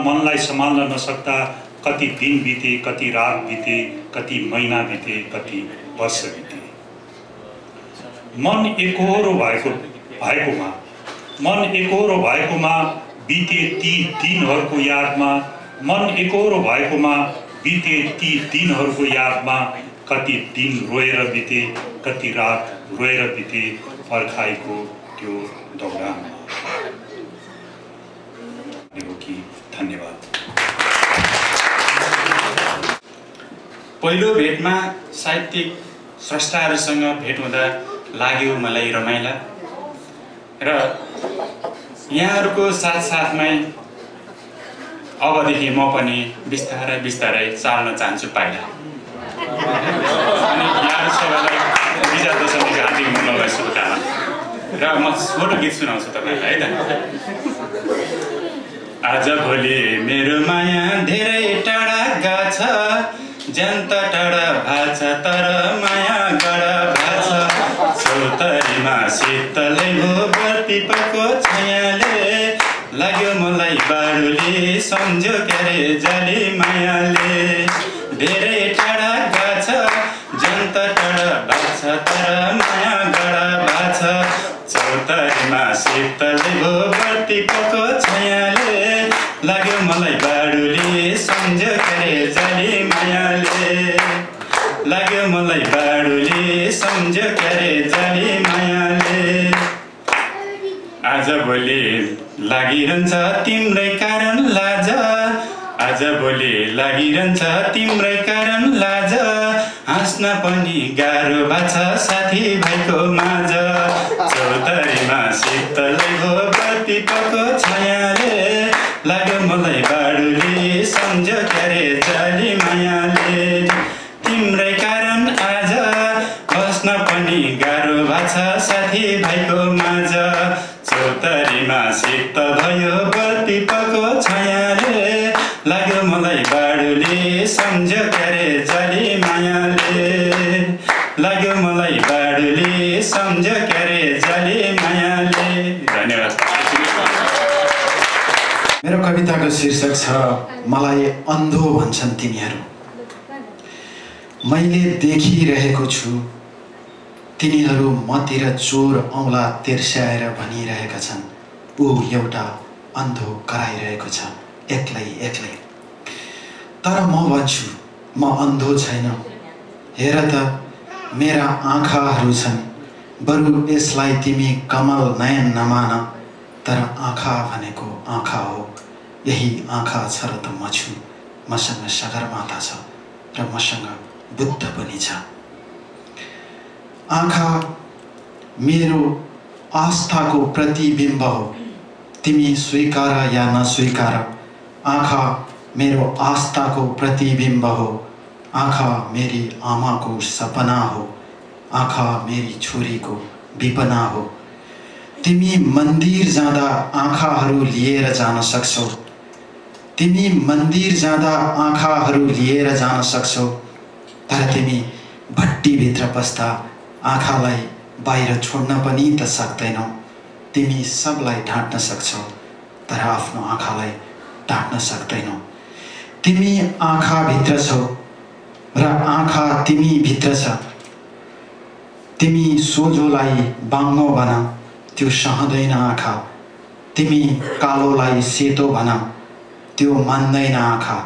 मनलाई सम्हाल्न नसक्दा कति दिन बिते, कति रात बिते, कति महिना बिते, कति वर्ष बिते। मन एकोहोरो भएकोमा बिते ती दिनहरूको यादमा कति दिन रोएर बिते, कति रात रोएर बिते पर्खाइको त्यो दौरानमा। धन्यवाद। पहिलो भेटमा साहित्यिक स्रष्टाहरूसँग भेट हुँदा लाग्यो मलाई रमाइला र यहाँहरूको साथसाथमै अबदेखि म पनि बिस्तारै चाल्न चाहन्छु पाइला। अनि यहाँ सबैलाई विजया दशमीको हार्दिक मङ्गलमय शुभकामना र म छोटो गीत सुनाउँछु तपाईँलाई है त। आज भोलि मेरो माया धेरै टाढा गछ जन्त टाढा भाछ तर माया गडा भाछ सौतरीमा शीतले गोबर पिपको छायाले लाग्यो मलाई बारुली सम्झ्यो क्यारे जाली मायाले धेरै टाढा गछ जन्त टाढा भाछ तर लाग्यो मलाई बाडुले सम्झ्यो जाली मायाले, लाग्यो मलाई बाडुले सम्झ्यो जाली मायाले। आज भोलि लागिरहन्छ तिम्रै कारण लाज, आज भोलि लागिरहन्छ तिम्रै कारण लाज। हाँस्न पनि गाह्रो भाछ साथी भाइको माझ, चौतारीमा शीतलै हो बत्तीको छायाले, लाग्यो मलाई बाडुले सम्झ्यो जाली मायाले। तिम्रै कारण आज बस्न पनि गाह्रो भाछ साथी भाइको माझ, चौतारीमा शीत भयो बत्तीको छायाले, लाग्यो मलाई बाडुले सम्झ्यो जाली मायाले, लाग्यो मलाई बाडुले सम्झ्यो जाली मायाले। धन्यवाद। मेरो कविताको शीर्षक छ मलाई अन्धो भन्छन् तिनीहरू। मैले देखिरहेको छु तिनीहरू मतिर चोर औँला तिर्स्याएर भनिरहेका छन्, ऊ एउटा अन्धो कराइरहेको छ एक्लै एक्लै। तर म भन्छु म अन्धो छैन, हेर त मेरा आँखाहरू छन्, बरु यसलाई तिमी कमल नयन नमान, तर आँखा भनेको आँखा हो, यही आँखा छ र त म छु। मसँग सगरमाथा छ र मसँग बुद्ध पनि छ। आँखा मेरो आस्थाको प्रतिबिम्ब हो, तिमी स्वीकार या नस्वीकार। आँखा मेरो आस्थाको प्रतिबिम्ब हो, आँखा मेरी आमाको सपना हो, आँखा मेरी छोरीको विपना हो। तिमी मन्दिर जाँदा आँखाहरू लिएर जान सक्छौ, तिमी मन्दिर जाँदा आँखाहरू लिएर जान सक्छौ, तर तिमी भट्टीभित्र पस्दा आँखालाई बाहिर छोड्न पनि त सक्दैनौ। तिमी सबलाई ढाँट्न सक्छौ तर आफ्नो आँखालाई ढाँट्न सक्दैनौ। तिमी आँखाभित्र छौ र आँखा तिमीभित्र छ। तिमी सोझोलाई बाङ्गो बना, त्यो सहदैन आँखा। तिमी कालोलाई सेतो भन, त्यो मान्दैन आँखा।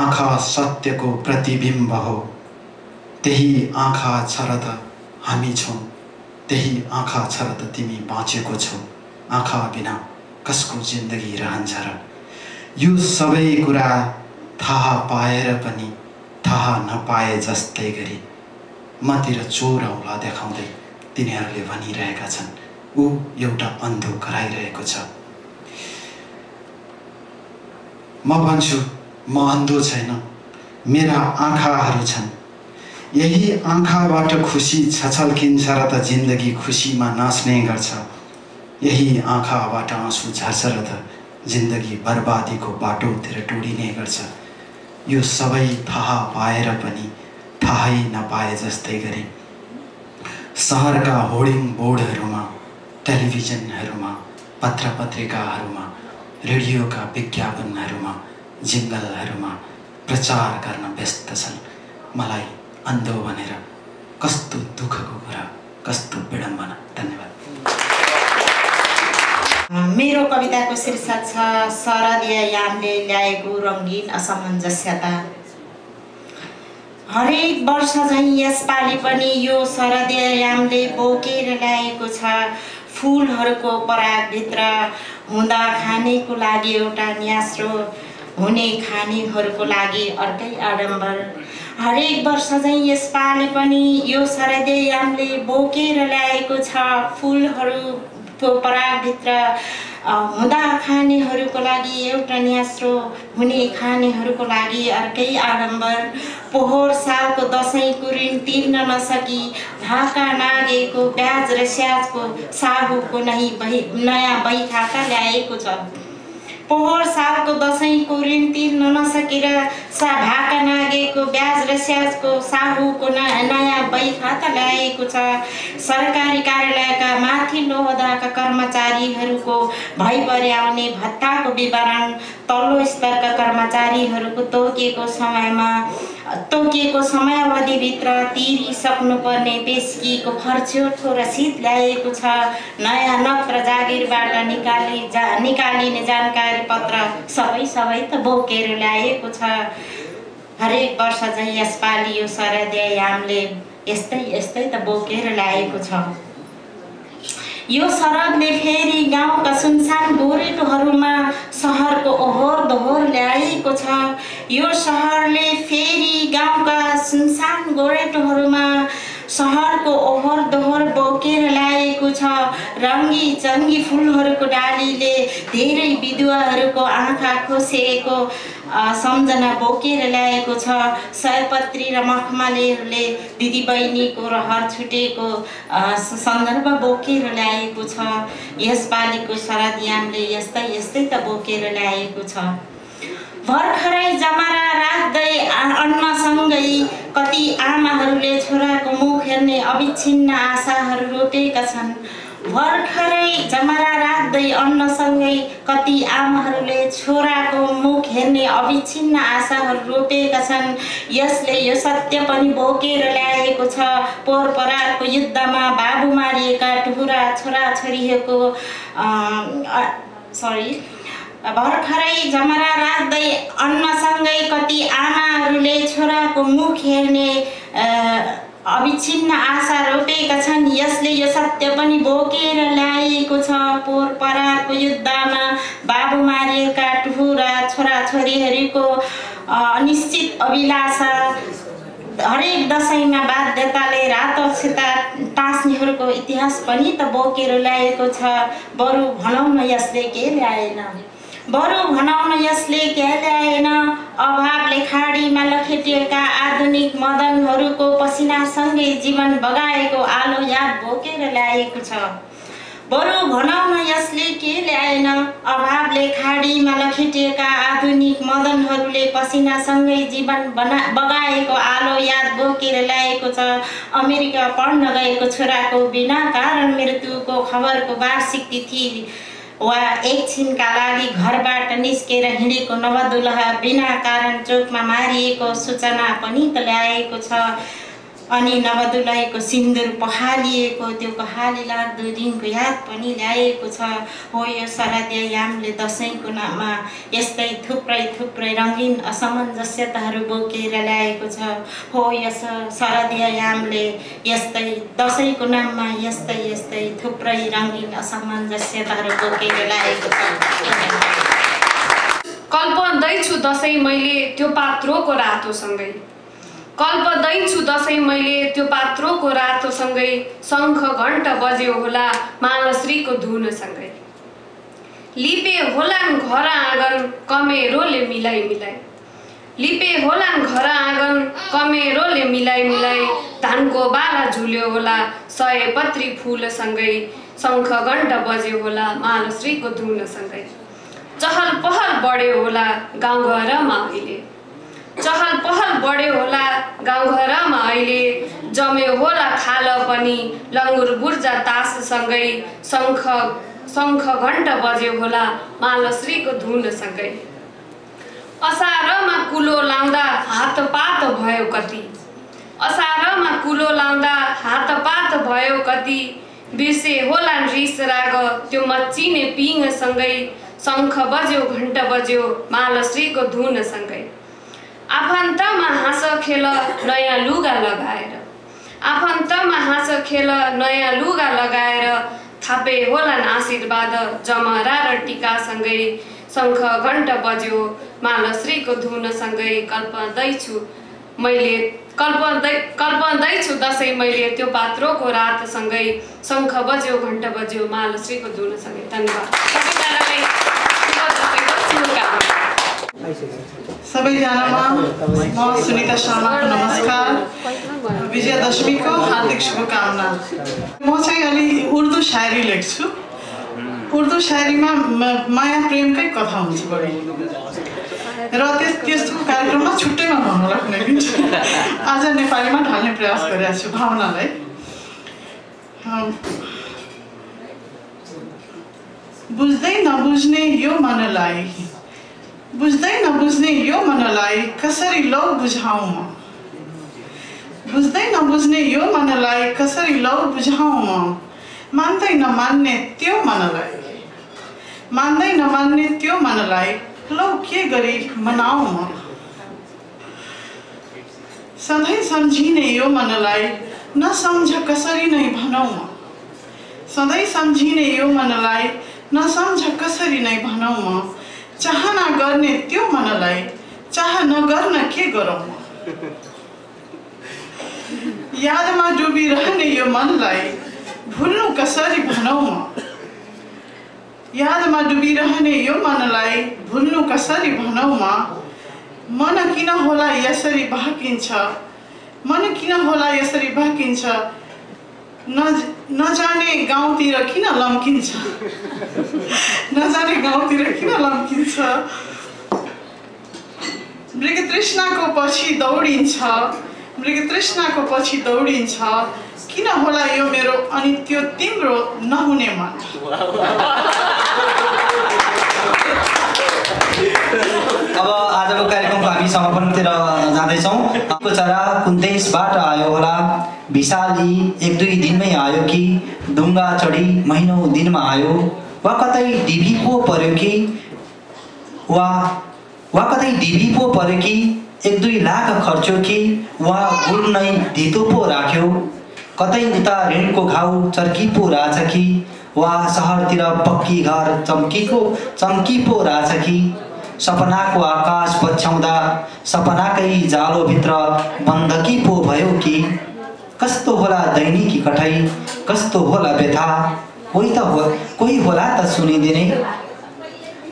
आँखा सत्यको प्रतिबिम्ब हो, त्यही आँखा छ र त हामी छौँ, त्यही आँखा छ र त तिमी बाँचेको छौ। आँखा बिना कसको जिन्दगी रहन्छ र? यो सबै कुरा थाहा पाएर पनि थाहा नपाए जस्तै गरी मतिर चोर औँला देखाउँदै तिनीहरूले भनिरहेका छन्, ऊ एउटा अन्धो कराइरहेको छ। म भन्छु म अन्धो छैन, मेरा आँखाहरू छन्, यही आँखाबाट खुसी छछल्किन्छ र त जिन्दगी खुसीमा नाच्ने गर्छ, यही आँखाबाट आँसु झर्छ र त जिन्दगी बर्बादीको बाटोतिर टोडिने गर्छ। यो सबै थाहा पाएर पनि थाहै नपाए जस्तै गरी सहरका होर्डिङ बोर्डहरूमा, टेलिभिजनहरूमा, पत्र पत्रिकाहरूमा, रेडियोका विज्ञापनहरूमा, जिङ्गलहरूमा प्रचार गर्न व्यस्त छन् मलाई अन्धो भनेर। कस्तो दुःखको कुरा, कस्तो विडम्बना। धन्यवाद। मेरो कविताको शीर्षक छ शरद यामले ल्याएको रङ्गीन असमञ्जस्यता। हरेक वर्ष चाहिँ यसपालि पनि यो शरद यामले बोकेर ल्याएको छ। फुलहरूको परागभित्र हुँदा खानेको लागि एउटा न्यास्रो, हुने खानेहरूको लागि अर्कै आडम्बर। हरेक वर्ष चाहिँ यसपालि पनि यो शरदयामले बोकेर ल्याएको छ। फुलहरूको परागभित्र हुँदा खानेहरूको लागि एउटा न्यास्रो, हुने खानेहरूको लागि अर्कै आडम्बर। पोहोर सालको दसैँको ऋण तिर्न नसकी भाका नागेको ब्याज र स्याजको साहुको नयाँ बहीखाता ल्याएको छ। पोहोर सालको दसैँको ऋण तिर्न नसकेर भाका नागेको ब्याज र स्याजको साहुको नयाँ बहीखाता ल्याएको छ। सरकारी कार्यालयका माथिल्लो ओहदाका कर्मचारीहरूको भइपरि आउने भत्ताको विवरण, तल्लो स्तरका कर्मचारीहरूको तोकिएको समयावधिभित्र तिरिसक्नुपर्ने पेस्किएको खर्चोटको रसिद ल्याएको छ। नयाँ नोट शिरबाट निकालिने जानकारी पत्र सबै त बोकेर ल्याएको छ। हरेक वर्ष चाहिँ यसपालि यो सरदे हामीले यस्तै त बोकेर ल्याएको छ। यो शरदले फेरि गाउँका सुनसान गोरेटोहरूमा शहरको ओहोर दोहोर ल्याएको छ। यो शहरले फेरि गाउँका सुनसान गोरेटोहरूमा शहरको ओहोर दोहोर बोकेर ल्याएको छ। रङ्गी चङ्गी फुलहरूको डालीले धेरै बिरुवाहरूको आँखा खोसेको सम्झना बोकेर ल्याएको छ। सयपत्री र मखमलीहरूले दिदी बहिनीको रहर छुटेको सन्दर्भ बोकेर ल्याएको छ। यसपालिको शरद यामले यस्तै त बोकेर ल्याएको छ। भर्खरै जमरा राख्दै अन्नसँगै कति आमाहरूले छोराको मुख हेर्ने अविच्छिन्न आशाहरू रोपेका छन्। भर्खरै जमरा राख्दै अन्नसँगै कति आमाहरूले छोराको मुख हेर्ने अविच्छिन्न आशाहरू रोपेका छन्। यसले यो सत्य पनि बोकेर ल्याएको छ। पोरपरारको युद्धमा बाबु मारिएका टुहुरा छोराछोरीहरूको भर्खरै जमरा राख्दै अन्नसँगै कति आमाहरूले छोराको मुख हेर्ने अविच्छिन्न आशा रोपेका छन्। यसले यो सत्य पनि बोकेर ल्याएको छ। पोरपरारको युद्धमा बाबु मारिएका टुहुरा छोराछोरीहरूको अनिश्चित अभिलाषा, हरेक दशैंमा बाध्यताले रातो सेता टास्नेहरूको इतिहास पनि त बोकेर ल्याएको छ। बरु भनौँ न यसले के ल्याएन, अभावले खाडीमा लखेटिएका आधुनिक मदनहरूको पसिनासँगै जीवन बगाएको आलो याद बोकेर ल्याएको छ। अमेरिका पढ्न गएको छोराको बिना कारण मृत्युको खबरको वार्षिक तिथि वा एकछिनका लागि घरबाट निस्केर हिँडेको नवदुलहा बिना कारण चोकमा मारिएको सूचना पनि त ल्याएको छ। अनि नवदुलहीको सिन्दुर पखालिएको त्यो कहाली लाग्दो दिनको याद पनि ल्याएको छ। हो, यो शरदीय यामले दसैँको नाममा यस्तै थुप्रै रङ्गीन असमञ्जस्यताहरू बोकेर ल्याएको छ। हो, यस शरदीय यामले यस्तै दसैँको नाममा यस्तै थुप्रै रङ्गीन असमञ्जस्यताहरू बोकेर ल्याएको छ। कल्पदैछु दसैँ मैले त्यो पात्रोको रातोसँगै, कल्पदैछु दसैँ मैले त्यो पात्रोको रातोसँगै, शङ्ख घण्ट बज्यो होला मानश्रीको धुनसँगै, लिपे होलान् घर आँगन कमेरोले मिलाइ, लिपे होलान् घर आँगन कमेरोले मिलाइ, धानको बाला झुल्यो होला सयपत्री फुलसँगै, शङ्ख घण्ट बज्यो होला मानश्रीको धुनसँगै, चहल पहल बढ्यो होला गाउँघरमा अहिले, चहल पहल बढ्यो होला गाउँघरमा अहिले, जम्यो होला खाल पनि लङ्गुर बुर्जा ताससँगै, शङ्ख घण्ट बज्यो होला मालश्रीको धुनसँगै, असारमा कुलो लाउँदा हातपात भयो कति, असारमा कुलो लाउँदा हातपात भयो कति, बिर्से होला रिस राग त्यो मच्चिने पिङसँगै, शङ्ख बज्यो घण्ट बज्यो मालश्रीको धुनसँगै, आफन्तमा हाँस खेल नयाँ लुगा लगाएर, आफन्तमा हाँस खेल नयाँ लुगा लगाएर, थापे होलान् आशीर्वाद जमरा र टिकासँगै, शङ्ख घण्ट बज्यो मालश्रीको धुनसँगै, कल्पदैछु दसैँ मैले त्यो पात्रोको रातसँगै, शङ्ख बज्यो घण्ट बज्यो मालश्रीको धुनसँगै। धन्यवाद सबैजनामा। म सुनिता शर्माको नमस्कार। विजयादशमीको हार्दिक शुभकामना। म चाहिँ अलि उर्दू शायरी लेख्छु। उर्दू शायरीमा माया प्रेमकै कथा हुन्छ बढी र त्यस्तो कार्यक्रममा छुट्टैमा भावना राख्ने दिन्छ। आज नेपालीमा ढाल्ने प्रयास गरेको छु भावनालाई। बुझ्दै नबुझ्ने यो मनलाई, बुझ्दै नबुझ्ने यो मनलाई कसरी लौ बुझाऊ म, बुझ्दै नबुझ्ने यो मनलाई कसरी लौ बुझाऊ म, मान्दै नमान्ने त्यो मनलाई लौ के गरी मनाऊ म सधैँ सम्झिने यो मनलाई नसम्झ कसरी नै भनौ म सधैँ सम्झिने यो मनलाई नसम्झ कसरी नै भनौ म चाहना गर्ने त्यो मनलाई चाह नगर्न के गरौ म यादमा डुबी रहने यो मनलाई भुल्नु कसरी भनौ म यादमा डुबी रहने यो मनलाई भुल्नु कसरी भनौ मन किन होला यसरी बहकिन्छ मन किन होला यसरी बहकिन्छ नजाने गाउँतिर किन लम्किन्छ नजाने गाउँतिर किन लम्किन्छ मृगतृष्णाको पछि दौडिन्छ मृगतृष्णाको पछि दौडिन्छ किन होला यो मेरो अनि त्यो तिम्रो नहुने मन अब आजको कार्यक्रमको हामी समापनतिर जाँदैछौँ को चरा कुन देशबाट आयो होला विशाली एक दुई दिनमै आयो कि डुङ्गा चढी महिनौ दिनमा आयो वा कतै डिभी पो पर्यो कि वा कतै डिभी पो पर्यो कि एक दुई लाख खर्च्यो कि वा गुड नै धितो पो राख्यो कतै उता ऋणको घाउ चर्की पो राछ कि वा शहरतिर पक्की घर चम्की पो राछ कि सपनाको आकाश पछ्याउँदा सपनाकै जालोभित्र बन्दकी पो भयो कि कस्तो होला दैनिकी कठै कस्तो होला व्यथा कोही होला त सुनिदिने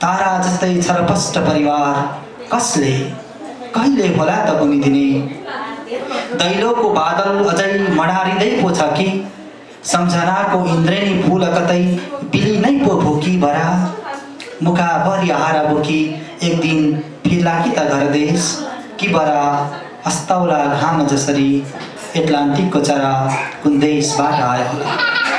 तारा जस्तै छरपष्ट परिवार कसले कहिले होला त गुमिदिने दैलोको बादल अझै मडारिँदै पो छ कि सम्झनाको इन्द्रेणी फूल कतै बिली नै पो भोकी भरा मुखाभरि आहारा बोकी एक दिन फिर्ला कि त घर देश कि बरा अस्ताउला घाम जसरी एटलान्टिकको चरा कुन देशबाट आयो होला।